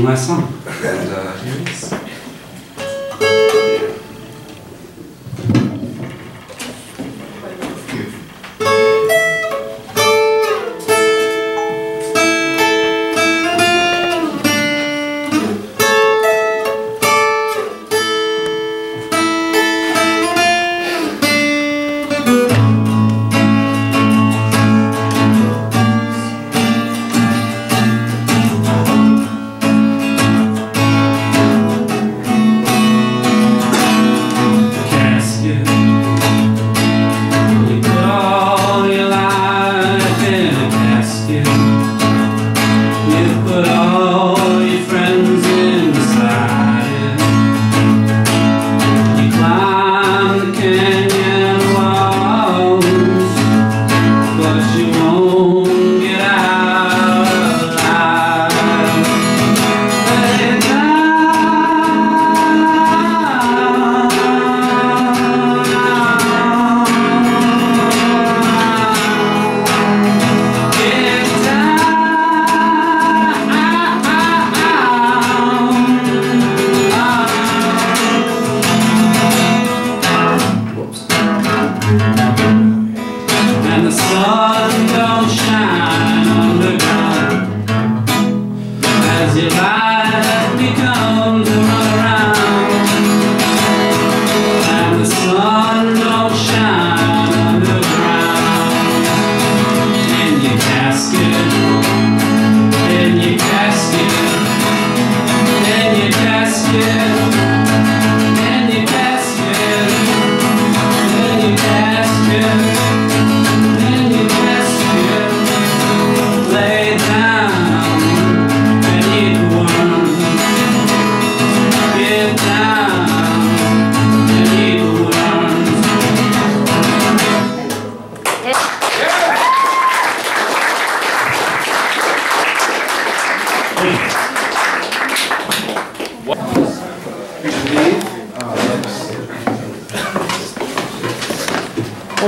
one last song. And uh, here it is.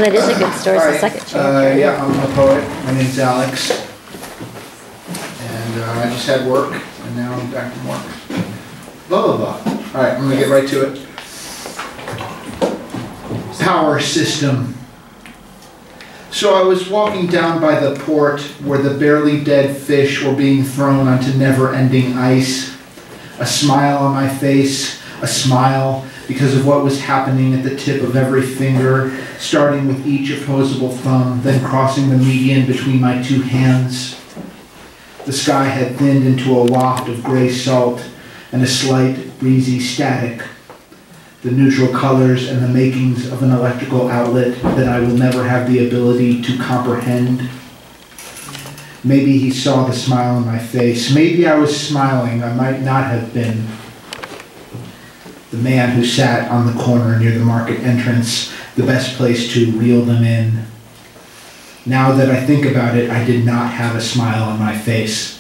It is a good story. It's the second chapter. Uh, yeah, I'm a poet. My name's Alex, and uh, I just had work, and now I'm back from work. Blah blah blah. All right, I'm gonna get right to it. Power system. So I was walking down by the port where the barely dead fish were being thrown onto never-ending ice. A smile on my face. A smile. Because of what was happening at the tip of every finger, starting with each opposable thumb, then crossing the median between my two hands. The sky had thinned into a waft of gray salt and a slight, breezy static, the neutral colors and the makings of an electrical outlet that I will never have the ability to comprehend. Maybe he saw the smile on my face. Maybe I was smiling. I might not have been. The man who sat on the corner near the market entrance, the best place to reel them in. Now that I think about it, I did not have a smile on my face.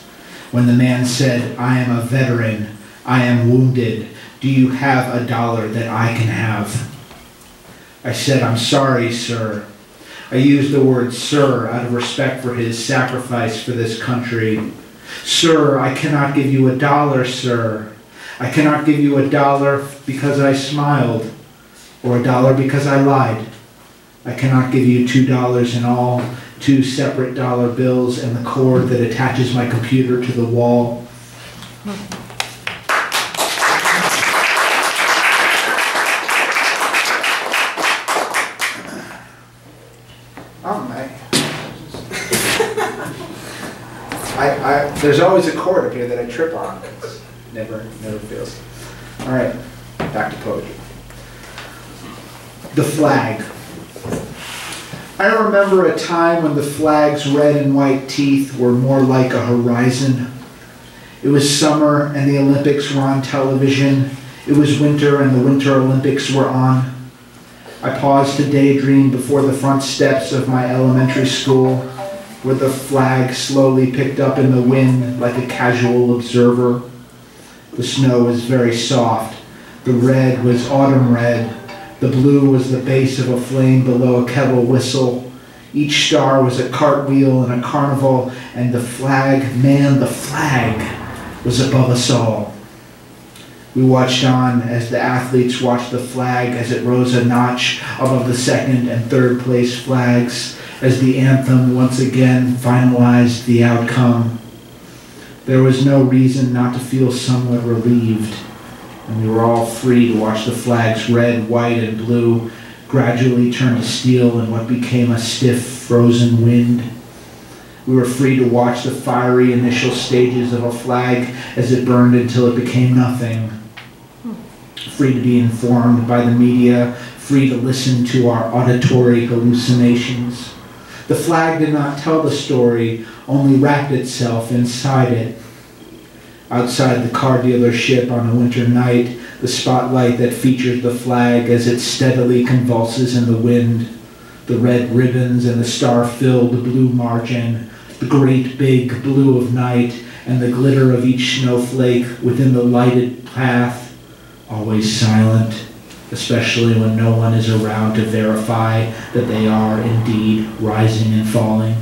When the man said, "I am a veteran, I am wounded, do you have a dollar that I can have?" I said, "I'm sorry, sir." I used the word sir out of respect for his sacrifice for this country. "Sir, I cannot give you a dollar, sir. I cannot give you a dollar because I smiled, or a dollar because I lied. I cannot give you two dollars in all, two separate dollar bills and the cord that attaches my computer to the wall." Oh my. I, I, there's always a cord up here that I trip on. Never, never fails. All right, back to poetry. The flag. I remember a time when the flag's red and white teeth were more like a horizon. It was summer and the Olympics were on television. It was winter and the Winter Olympics were on. I paused to daydream before the front steps of my elementary school, where the flag slowly picked up in the wind like a casual observer. The snow was very soft. The red was autumn red. The blue was the base of a flame below a kettle whistle. Each star was a cartwheel and a carnival, and the flag, man, the flag. was above us all. We watched on as the athletes watched the flag as it rose a notch above the second and third place flags, as the anthem once again finalized the outcome. There was no reason not to feel somewhat relieved, and we were all free to watch the flag's red, white, and blue gradually turn to steel in what became a stiff, frozen wind. We were free to watch the fiery initial stages of a flag as it burned until it became nothing. Free to be informed by the media, free to listen to our auditory hallucinations. The flag did not tell the story, only wrapped itself inside it. Outside the car dealership on a winter night, the spotlight that features the flag as it steadily convulses in the wind, the red ribbons and the star-filled blue margin, the great big blue of night, and the glitter of each snowflake within the lighted path, always silent, especially when no one is around to verify that they are indeed rising and falling.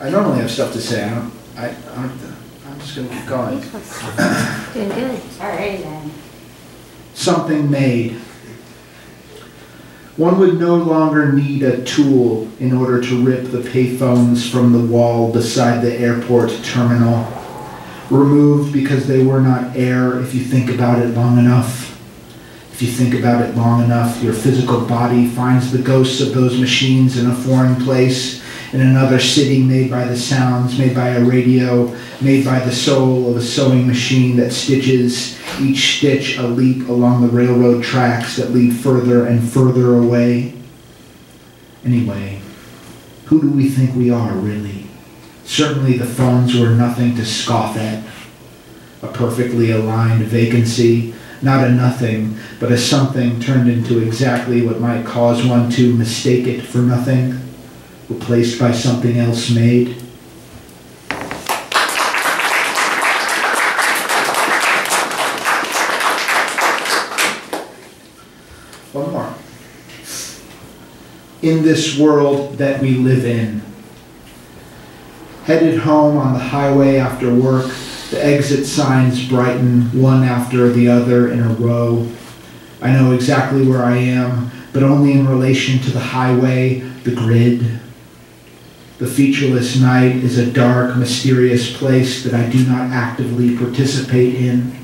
I normally have stuff to say. I don't, I, I'm, I'm just going to keep going. Doing good. All right, then. Something made. One would no longer need a tool in order to rip the payphones from the wall beside the airport terminal. Removed because they were not air if you think about it long enough. If you think about it long enough, your physical body finds the ghosts of those machines in a foreign place, in another city, made by the sounds, made by a radio, made by the soul of a sewing machine that stitches, each stitch a leap along the railroad tracks that lead further and further away. Anyway, who do we think we are, really? Certainly the phones were nothing to scoff at. A perfectly aligned vacancy, not a nothing, but a something turned into exactly what might cause one to mistake it for nothing. Replaced by something else made. One more. In this world that we live in, headed home on the highway after work, the exit signs brighten one after the other in a row. I know exactly where I am, but only in relation to the highway, the grid. The featureless night is a dark, mysterious place that I do not actively participate in.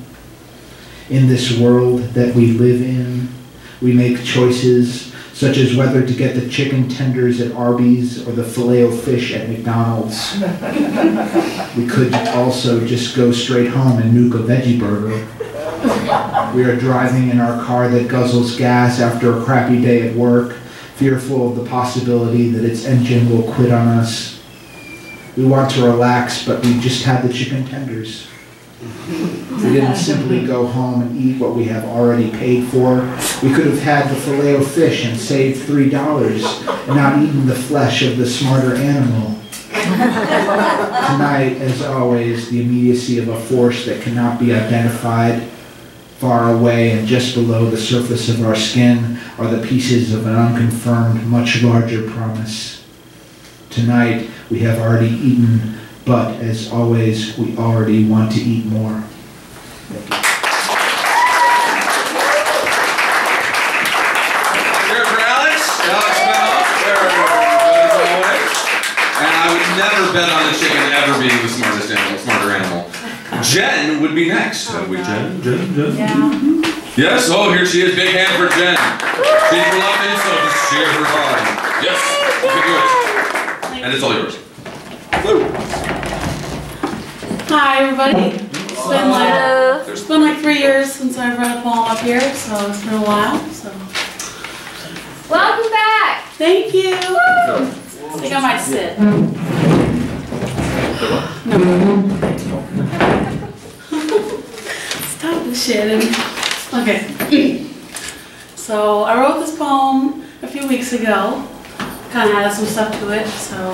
In this world that we live in, we make choices such as whether to get the chicken tenders at Arby's or the Filet-O-Fish at McDonald's. We could also just go straight home and nuke a veggie burger. We are driving in our car that guzzles gas after a crappy day at work, fearful of the possibility that its engine will quit on us. We want to relax, but we just had the chicken tenders. We didn't simply go home and eat what we have already paid for. We could have had the Filet-O-Fish and saved three dollars and not eaten the flesh of the smarter animal. Tonight, as always, the immediacy of a force that cannot be identified. Far away and just below the surface of our skin are the pieces of an unconfirmed, much larger promise. Tonight, we have already eaten, but as always, we already want to eat more. Thank you. Here for Alex. Alex Bellows. There we go. And I would never bet on the chicken ever being the smartest animal, smarter animal. Jen would be next. Oh, we Jen, Jen, Jen. Yeah. Yes, oh, here she is. Big hand for Jen. She's loving, so just cheer her on. Yes, you can do it. And it's all yours. Woo. Hi, everybody. It's been like, it's been like three years since I've read a poem up here, so it's been a while. So. Welcome back. Thank you. Woo. I think I might sit. No. Stop this shit. Okay. So I wrote this poem a few weeks ago. Kind of added some stuff to it, so.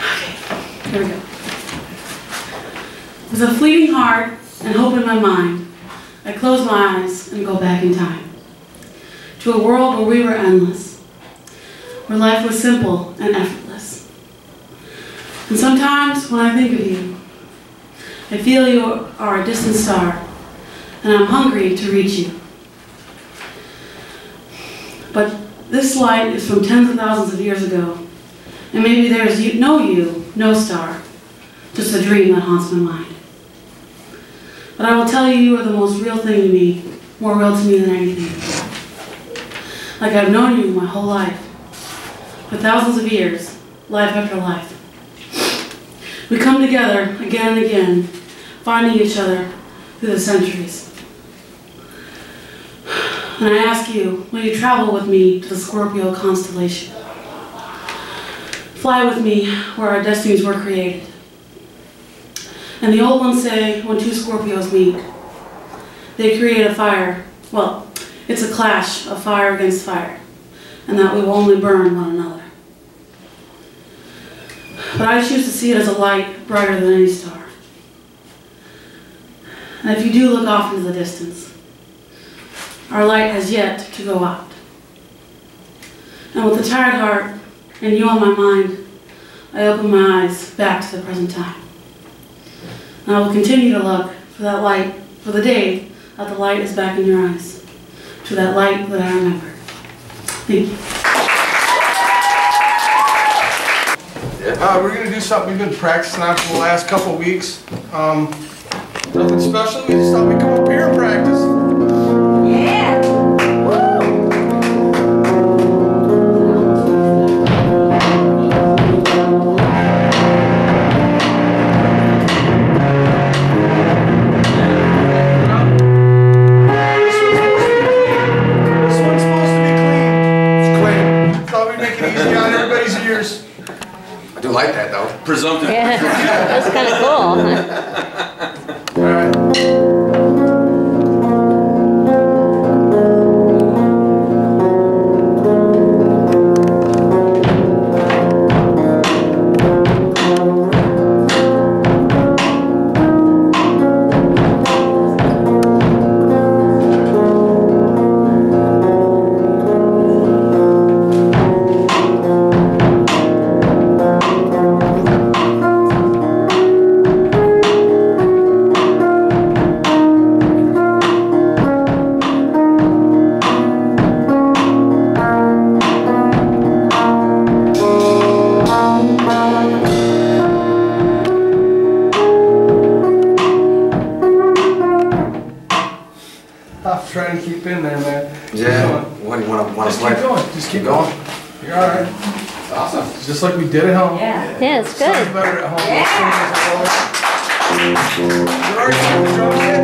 Okay, here we go. With a fleeting heart and hope in my mind, I close my eyes and go back in time. to a world where we were endless, where life was simple and effortless. And sometimes when I think of you, I feel you are a distant star, and I'm hungry to reach you. But this light is from tens of thousands of years ago, and maybe there is no you, no star, just a dream that haunts my mind. But I will tell you, you are the most real thing to me, more real to me than anything. Like I've known you my whole life, for thousands of years, life after life. We come together again and again, finding each other through the centuries. And I ask you, will you travel with me to the Scorpio constellation? Fly with me where our destinies were created. And the old ones say, when two Scorpios meet, they create a fire. Well, it's a clash of fire against fire, and that we will only burn one another. But I choose to see it as a light brighter than any star. And if you do look off into the distance, our light has yet to go out. And with a tired heart and you on my mind, I open my eyes back to the present time. And I will continue to look for that light, for the day that the light is back in your eyes, to that light that I remember. Thank you. Uh, we're gonna do something we've been practicing on for the last couple of weeks. Um, nothing special. We just thought we'd come up here and practice. Yeah. Woo. This one's supposed to be clean. It's clean. Thought we'd make it easy on everybody's ears. I do like that though. Presumptive. Yeah, that's kind of cool. All right. Just like we did at home. Yeah, yeah, it's good. Sounds better at home. Yeah. We're already on the drums yet?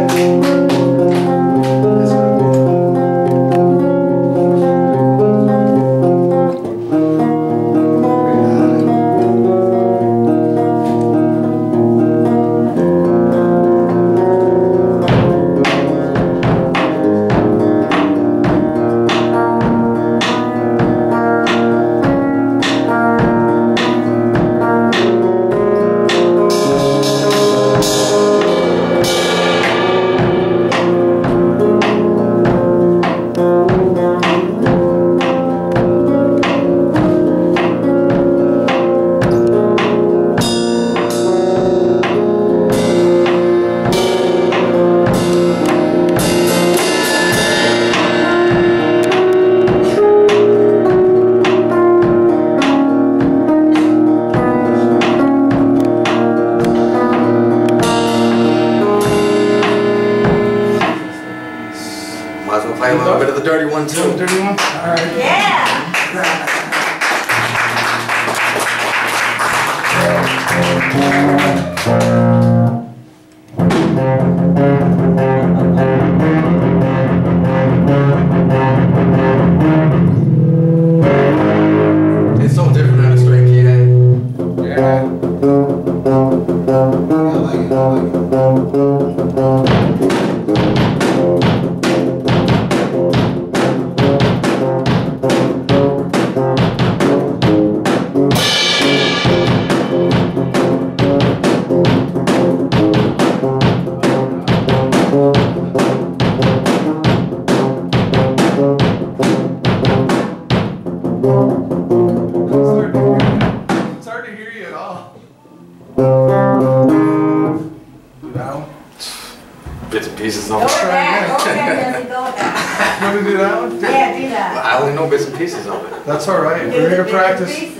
Thank you. pieces on it. Go with that. Go with that. Doesn't go with that. You want to do that one? Yeah, do that. Well, I only know bits and pieces of it. That's all right. We're here to practice. Pieces.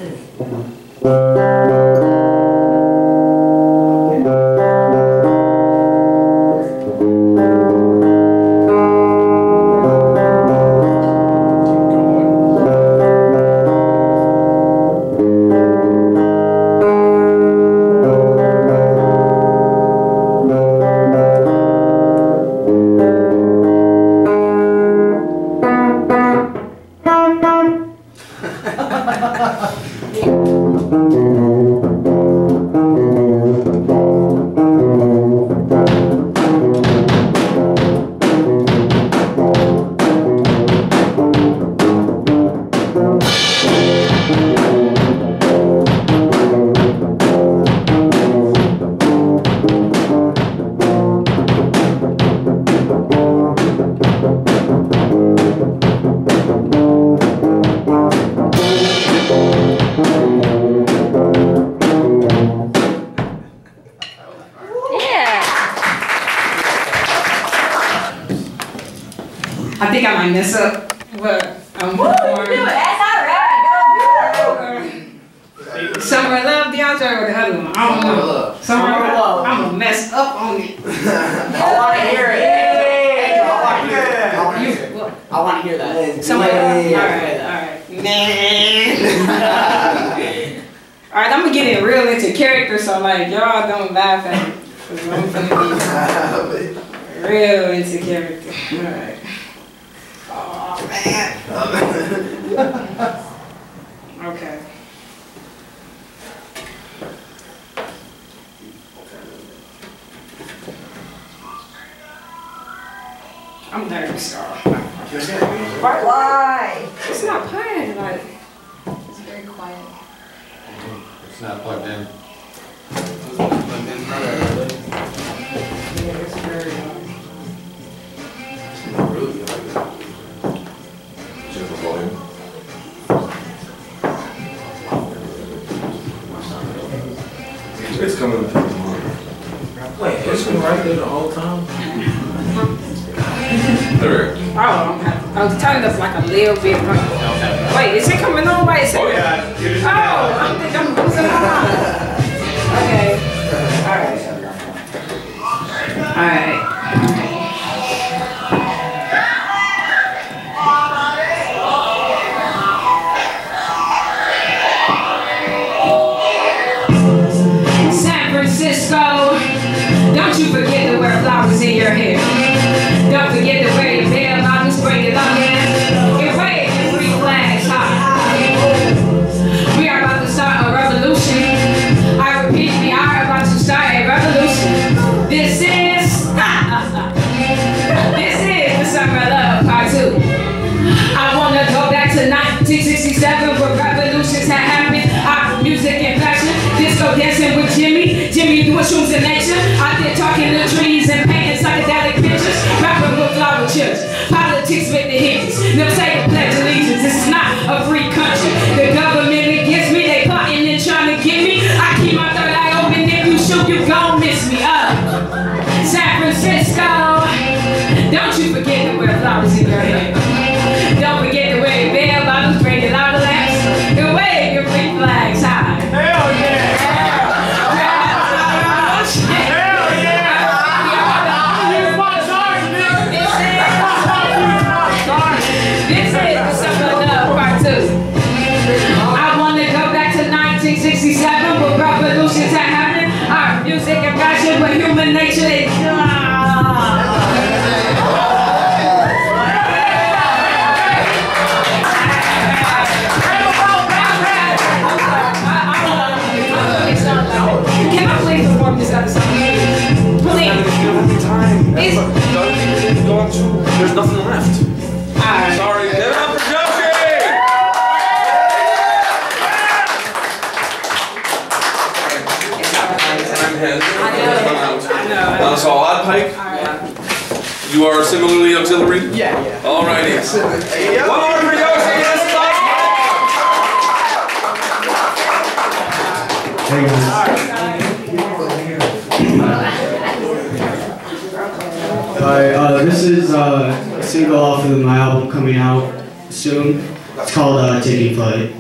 Hi, uh, this is uh, a single off of my album coming out soon. It's called uh, Taking Flight.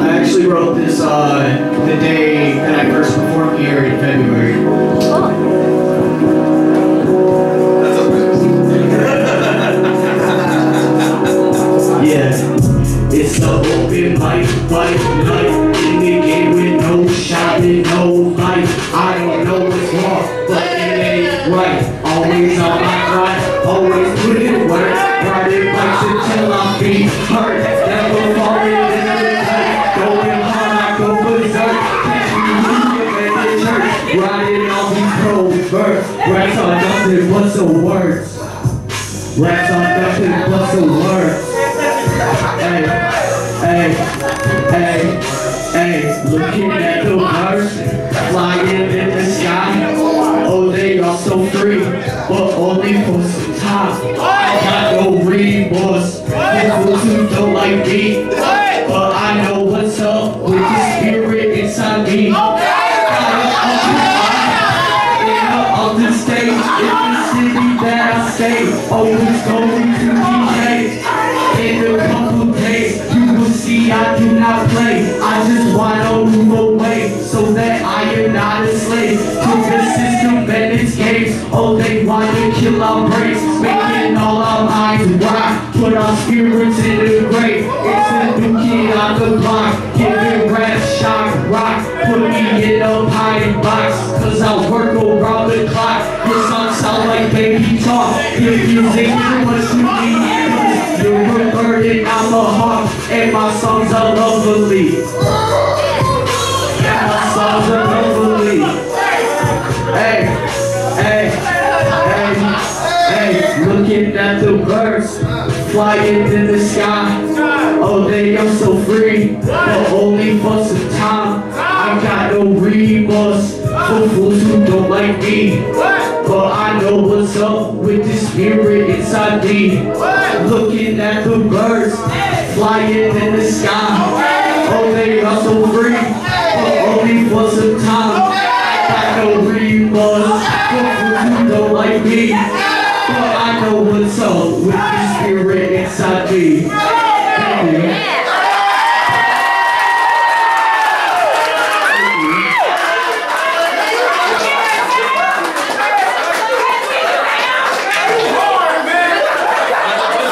I actually wrote this uh, the day that I first performed here in February. Oh. Yeah, it's the open mic, fight, night in the game with no shot and no hype. I don't know what's wrong, but it ain't right. Always on my grind, always put in work. Riding bikes until I be hurt. Never falling, never tight. Going hard, I go berserk. Catch me moving in the church. Riding all these cold birds. Rats on nothing but the words. Rats on nothing but the words. Hey, hey, hey, hey. Looking at the birds flying in the sky. Oh, they are so free, but only for some time. Remorse, people who don't like me, but I know what's up with the spirit inside me. I am up the stage, in the city that I stay, always going to be late. In a couple days, you will see I do not play. I just want to move away, so that I am not a slave to the system and its games. Oh, they want to kill our brains. All our minds rock, put our spirits in the grave. It's a new kid on the block, giving rap, shock, rock. Put me in a pie box, cause I work around the clock. Your songs sound like baby talk, your music too much to me. You're a bird and I'm a hawk, and my songs are lovely. Yeah, my songs are lovely. Hey, hey. Looking at the birds flying in the sky. Oh, they are so free, but only for some time. I got no remorse for fools who don't like me, but I know what's up with the spirit inside me. Looking at the birds flying in the sky. Oh, they are so free, but only for some time. I got no remorse for fools who don't like me. I know what's up with the spirit inside me. Thank you. It's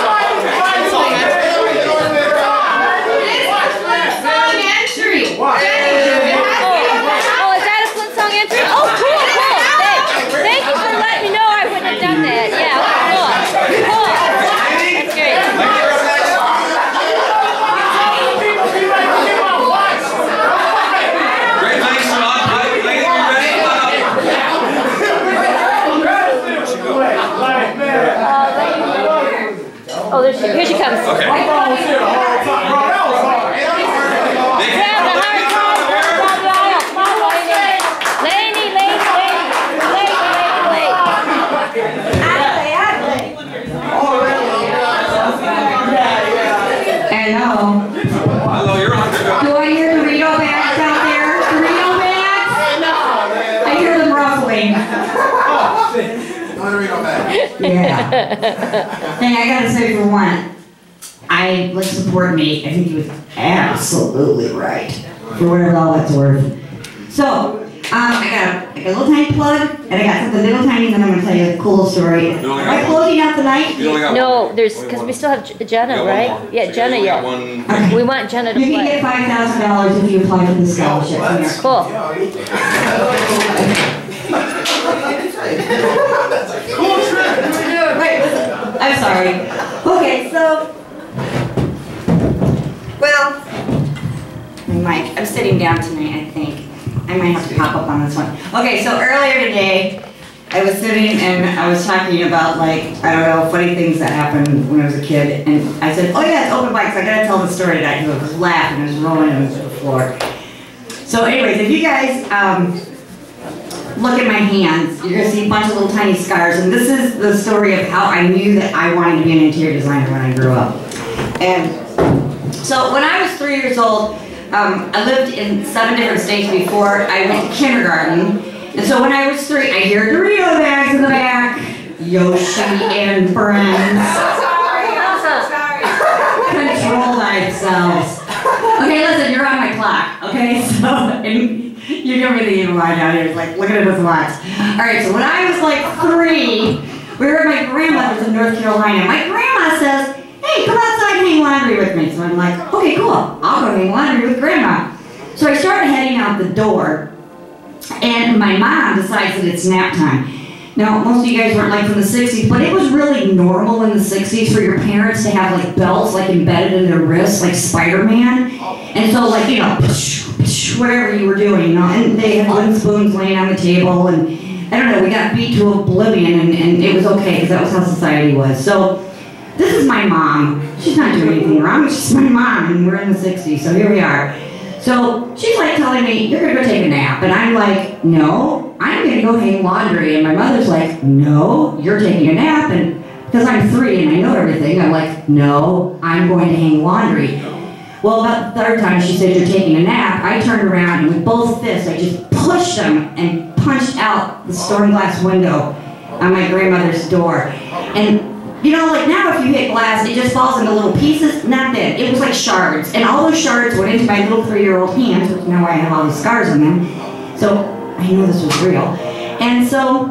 a Flint song entry. Here she comes. Okay. Grab the heart, grab the lady, lady, lady, lady, lady, lady. Hello. Hello, you're on the go. Do I hear the Dorito bags out there? The Dorito bags? No. I hear them ruffling. Oh, shit. Yeah. Thing I gotta say for one, I like support me. I think he was absolutely right for whatever all that's worth. So um, I got a, like a little tiny plug, and I got something little tiny, and then I'm gonna tell you a cool story. Am I closing out the night? No, there's because we still have Jenna, right? Yeah, so Jenna. Yeah. One, okay. We want Jenna to. You can get five thousand dollars if you apply for the scholarship. That's cool. Wait, listen. I'm sorry. Okay, so, well, Mike, I'm sitting down tonight, I think. I might have to pop up on this one. Okay, so earlier today, I was sitting and I was talking about, like, I don't know, funny things that happened when I was a kid. And I said, oh yeah, it's open mics, so I gotta tell the story tonight. Because I was laughing, I was rolling, I was on the floor. So anyways, if you guys, um, look at my hands. You're going to see a bunch of little tiny scars. And this is the story of how I knew that I wanted to be an interior designer when I grew up. And So when I was three years old, um, I lived in seven different states before I went to kindergarten. And so when I was three, I hear Dorito bags in the back, Yoshi and friends. Sorry, I'm so sorry. Control thyself. Okay, listen, you're on my clock. Okay, so and you don't really even lie down here. It's like, look at it with lies. All right, so when I was like three, we were at my grandmother's in North Carolina. My grandma says, hey, come outside and hang laundry with me. So I'm like, okay, cool. I'll go hang laundry with Grandma. So I start heading out the door, and my mom decides that it's nap time. Now, most of you guys weren't like from the sixties, but it was really normal in the sixties for your parents to have like belts like embedded in their wrists, like Spider-Man. And so like, you know, whatever you were doing, you know, and they had wooden spoons laying on the table, and I don't know, we got beat to oblivion, and, and it was okay, because that was how society was. So this is my mom. She's not doing anything wrong, she's my mom, and we're in the sixties, so here we are. So she's like telling me, you're gonna go take a nap, and I'm like, no, I'm gonna go hang laundry, and my mother's like, no, you're taking a nap, and because I'm three and I know everything, I'm like, no, I'm going to hang laundry. Well, about the third time she said, you're taking a nap, I turned around and with both fists, I just pushed them and punched out the storm glass window on my grandmother's door. And you know, like now if you hit glass, it just falls into little pieces. Not that. It was like shards. And all those shards went into my little three-year-old hands, which now I have all these scars on them. So I knew this was real. And so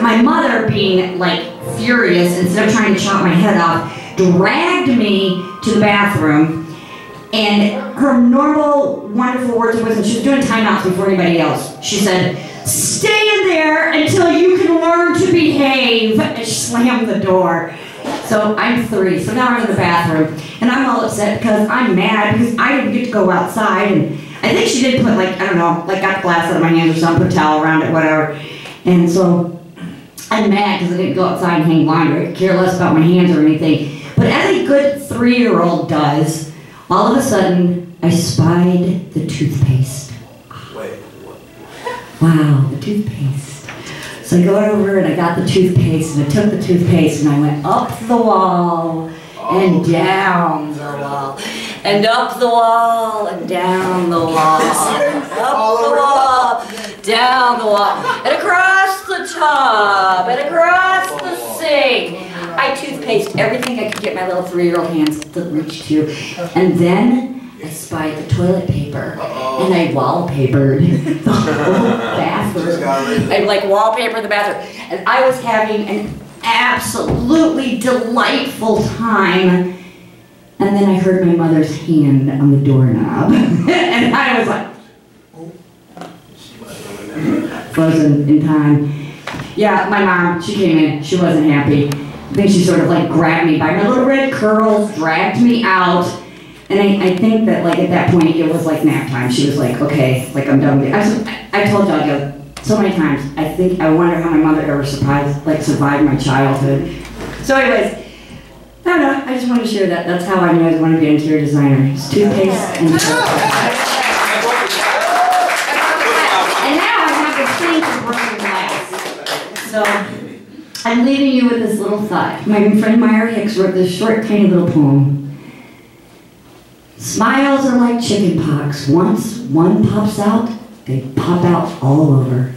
my mother, being like furious, instead of trying to chop my head off, dragged me to the bathroom. And her normal, wonderful words of wisdom, she was doing timeouts before anybody else. She said, stay in there until you can learn to behave. And she slammed the door. So I'm three, so now I'm in the bathroom. And I'm all upset because I'm mad because I didn't get to go outside. And I think she did put like, I don't know, like got glass out of my hands or something, put a towel around it, whatever. And so I'm mad because I didn't go outside and hang laundry. I care less about my hands or anything. But as a good three-year-old does, all of a sudden, I spied the toothpaste. Wait, what? Wow, the toothpaste. So I go over and I got the toothpaste and I took the toothpaste and I went up the wall and down the wall and up the wall and down the wall and up the wall, down the wall and across the tub and across the sink. I toothpaste everything I could get my little three-year-old hands to reach to. And then I spied the toilet paper. Uh-oh. And I wallpapered the whole bathroom. I like wallpapered the bathroom. And I was having an absolutely delightful time. And then I heard my mother's hand on the doorknob. And I was like, oh. Frozen in time. Yeah, my mom, she came in, she wasn't happy. I think she sort of like grabbed me by my little red curls, dragged me out, and I, I think that like at that point it was like nap time. She was like, okay, like I'm done with it. I, I told y'all yeah, so many times, I think I wonder how my mother ever survived, like survived my childhood. So anyways, I don't know, I just wanted to share that. That's how I knew I wanted to be an interior designer. It's toothpaste and toothpaste. And now I have the sink of broken glass. So I'm leaving you with this little thought. My friend Myra Hicks wrote this short, tiny little poem. Smiles are like chicken pox. Once one pops out, they pop out all over.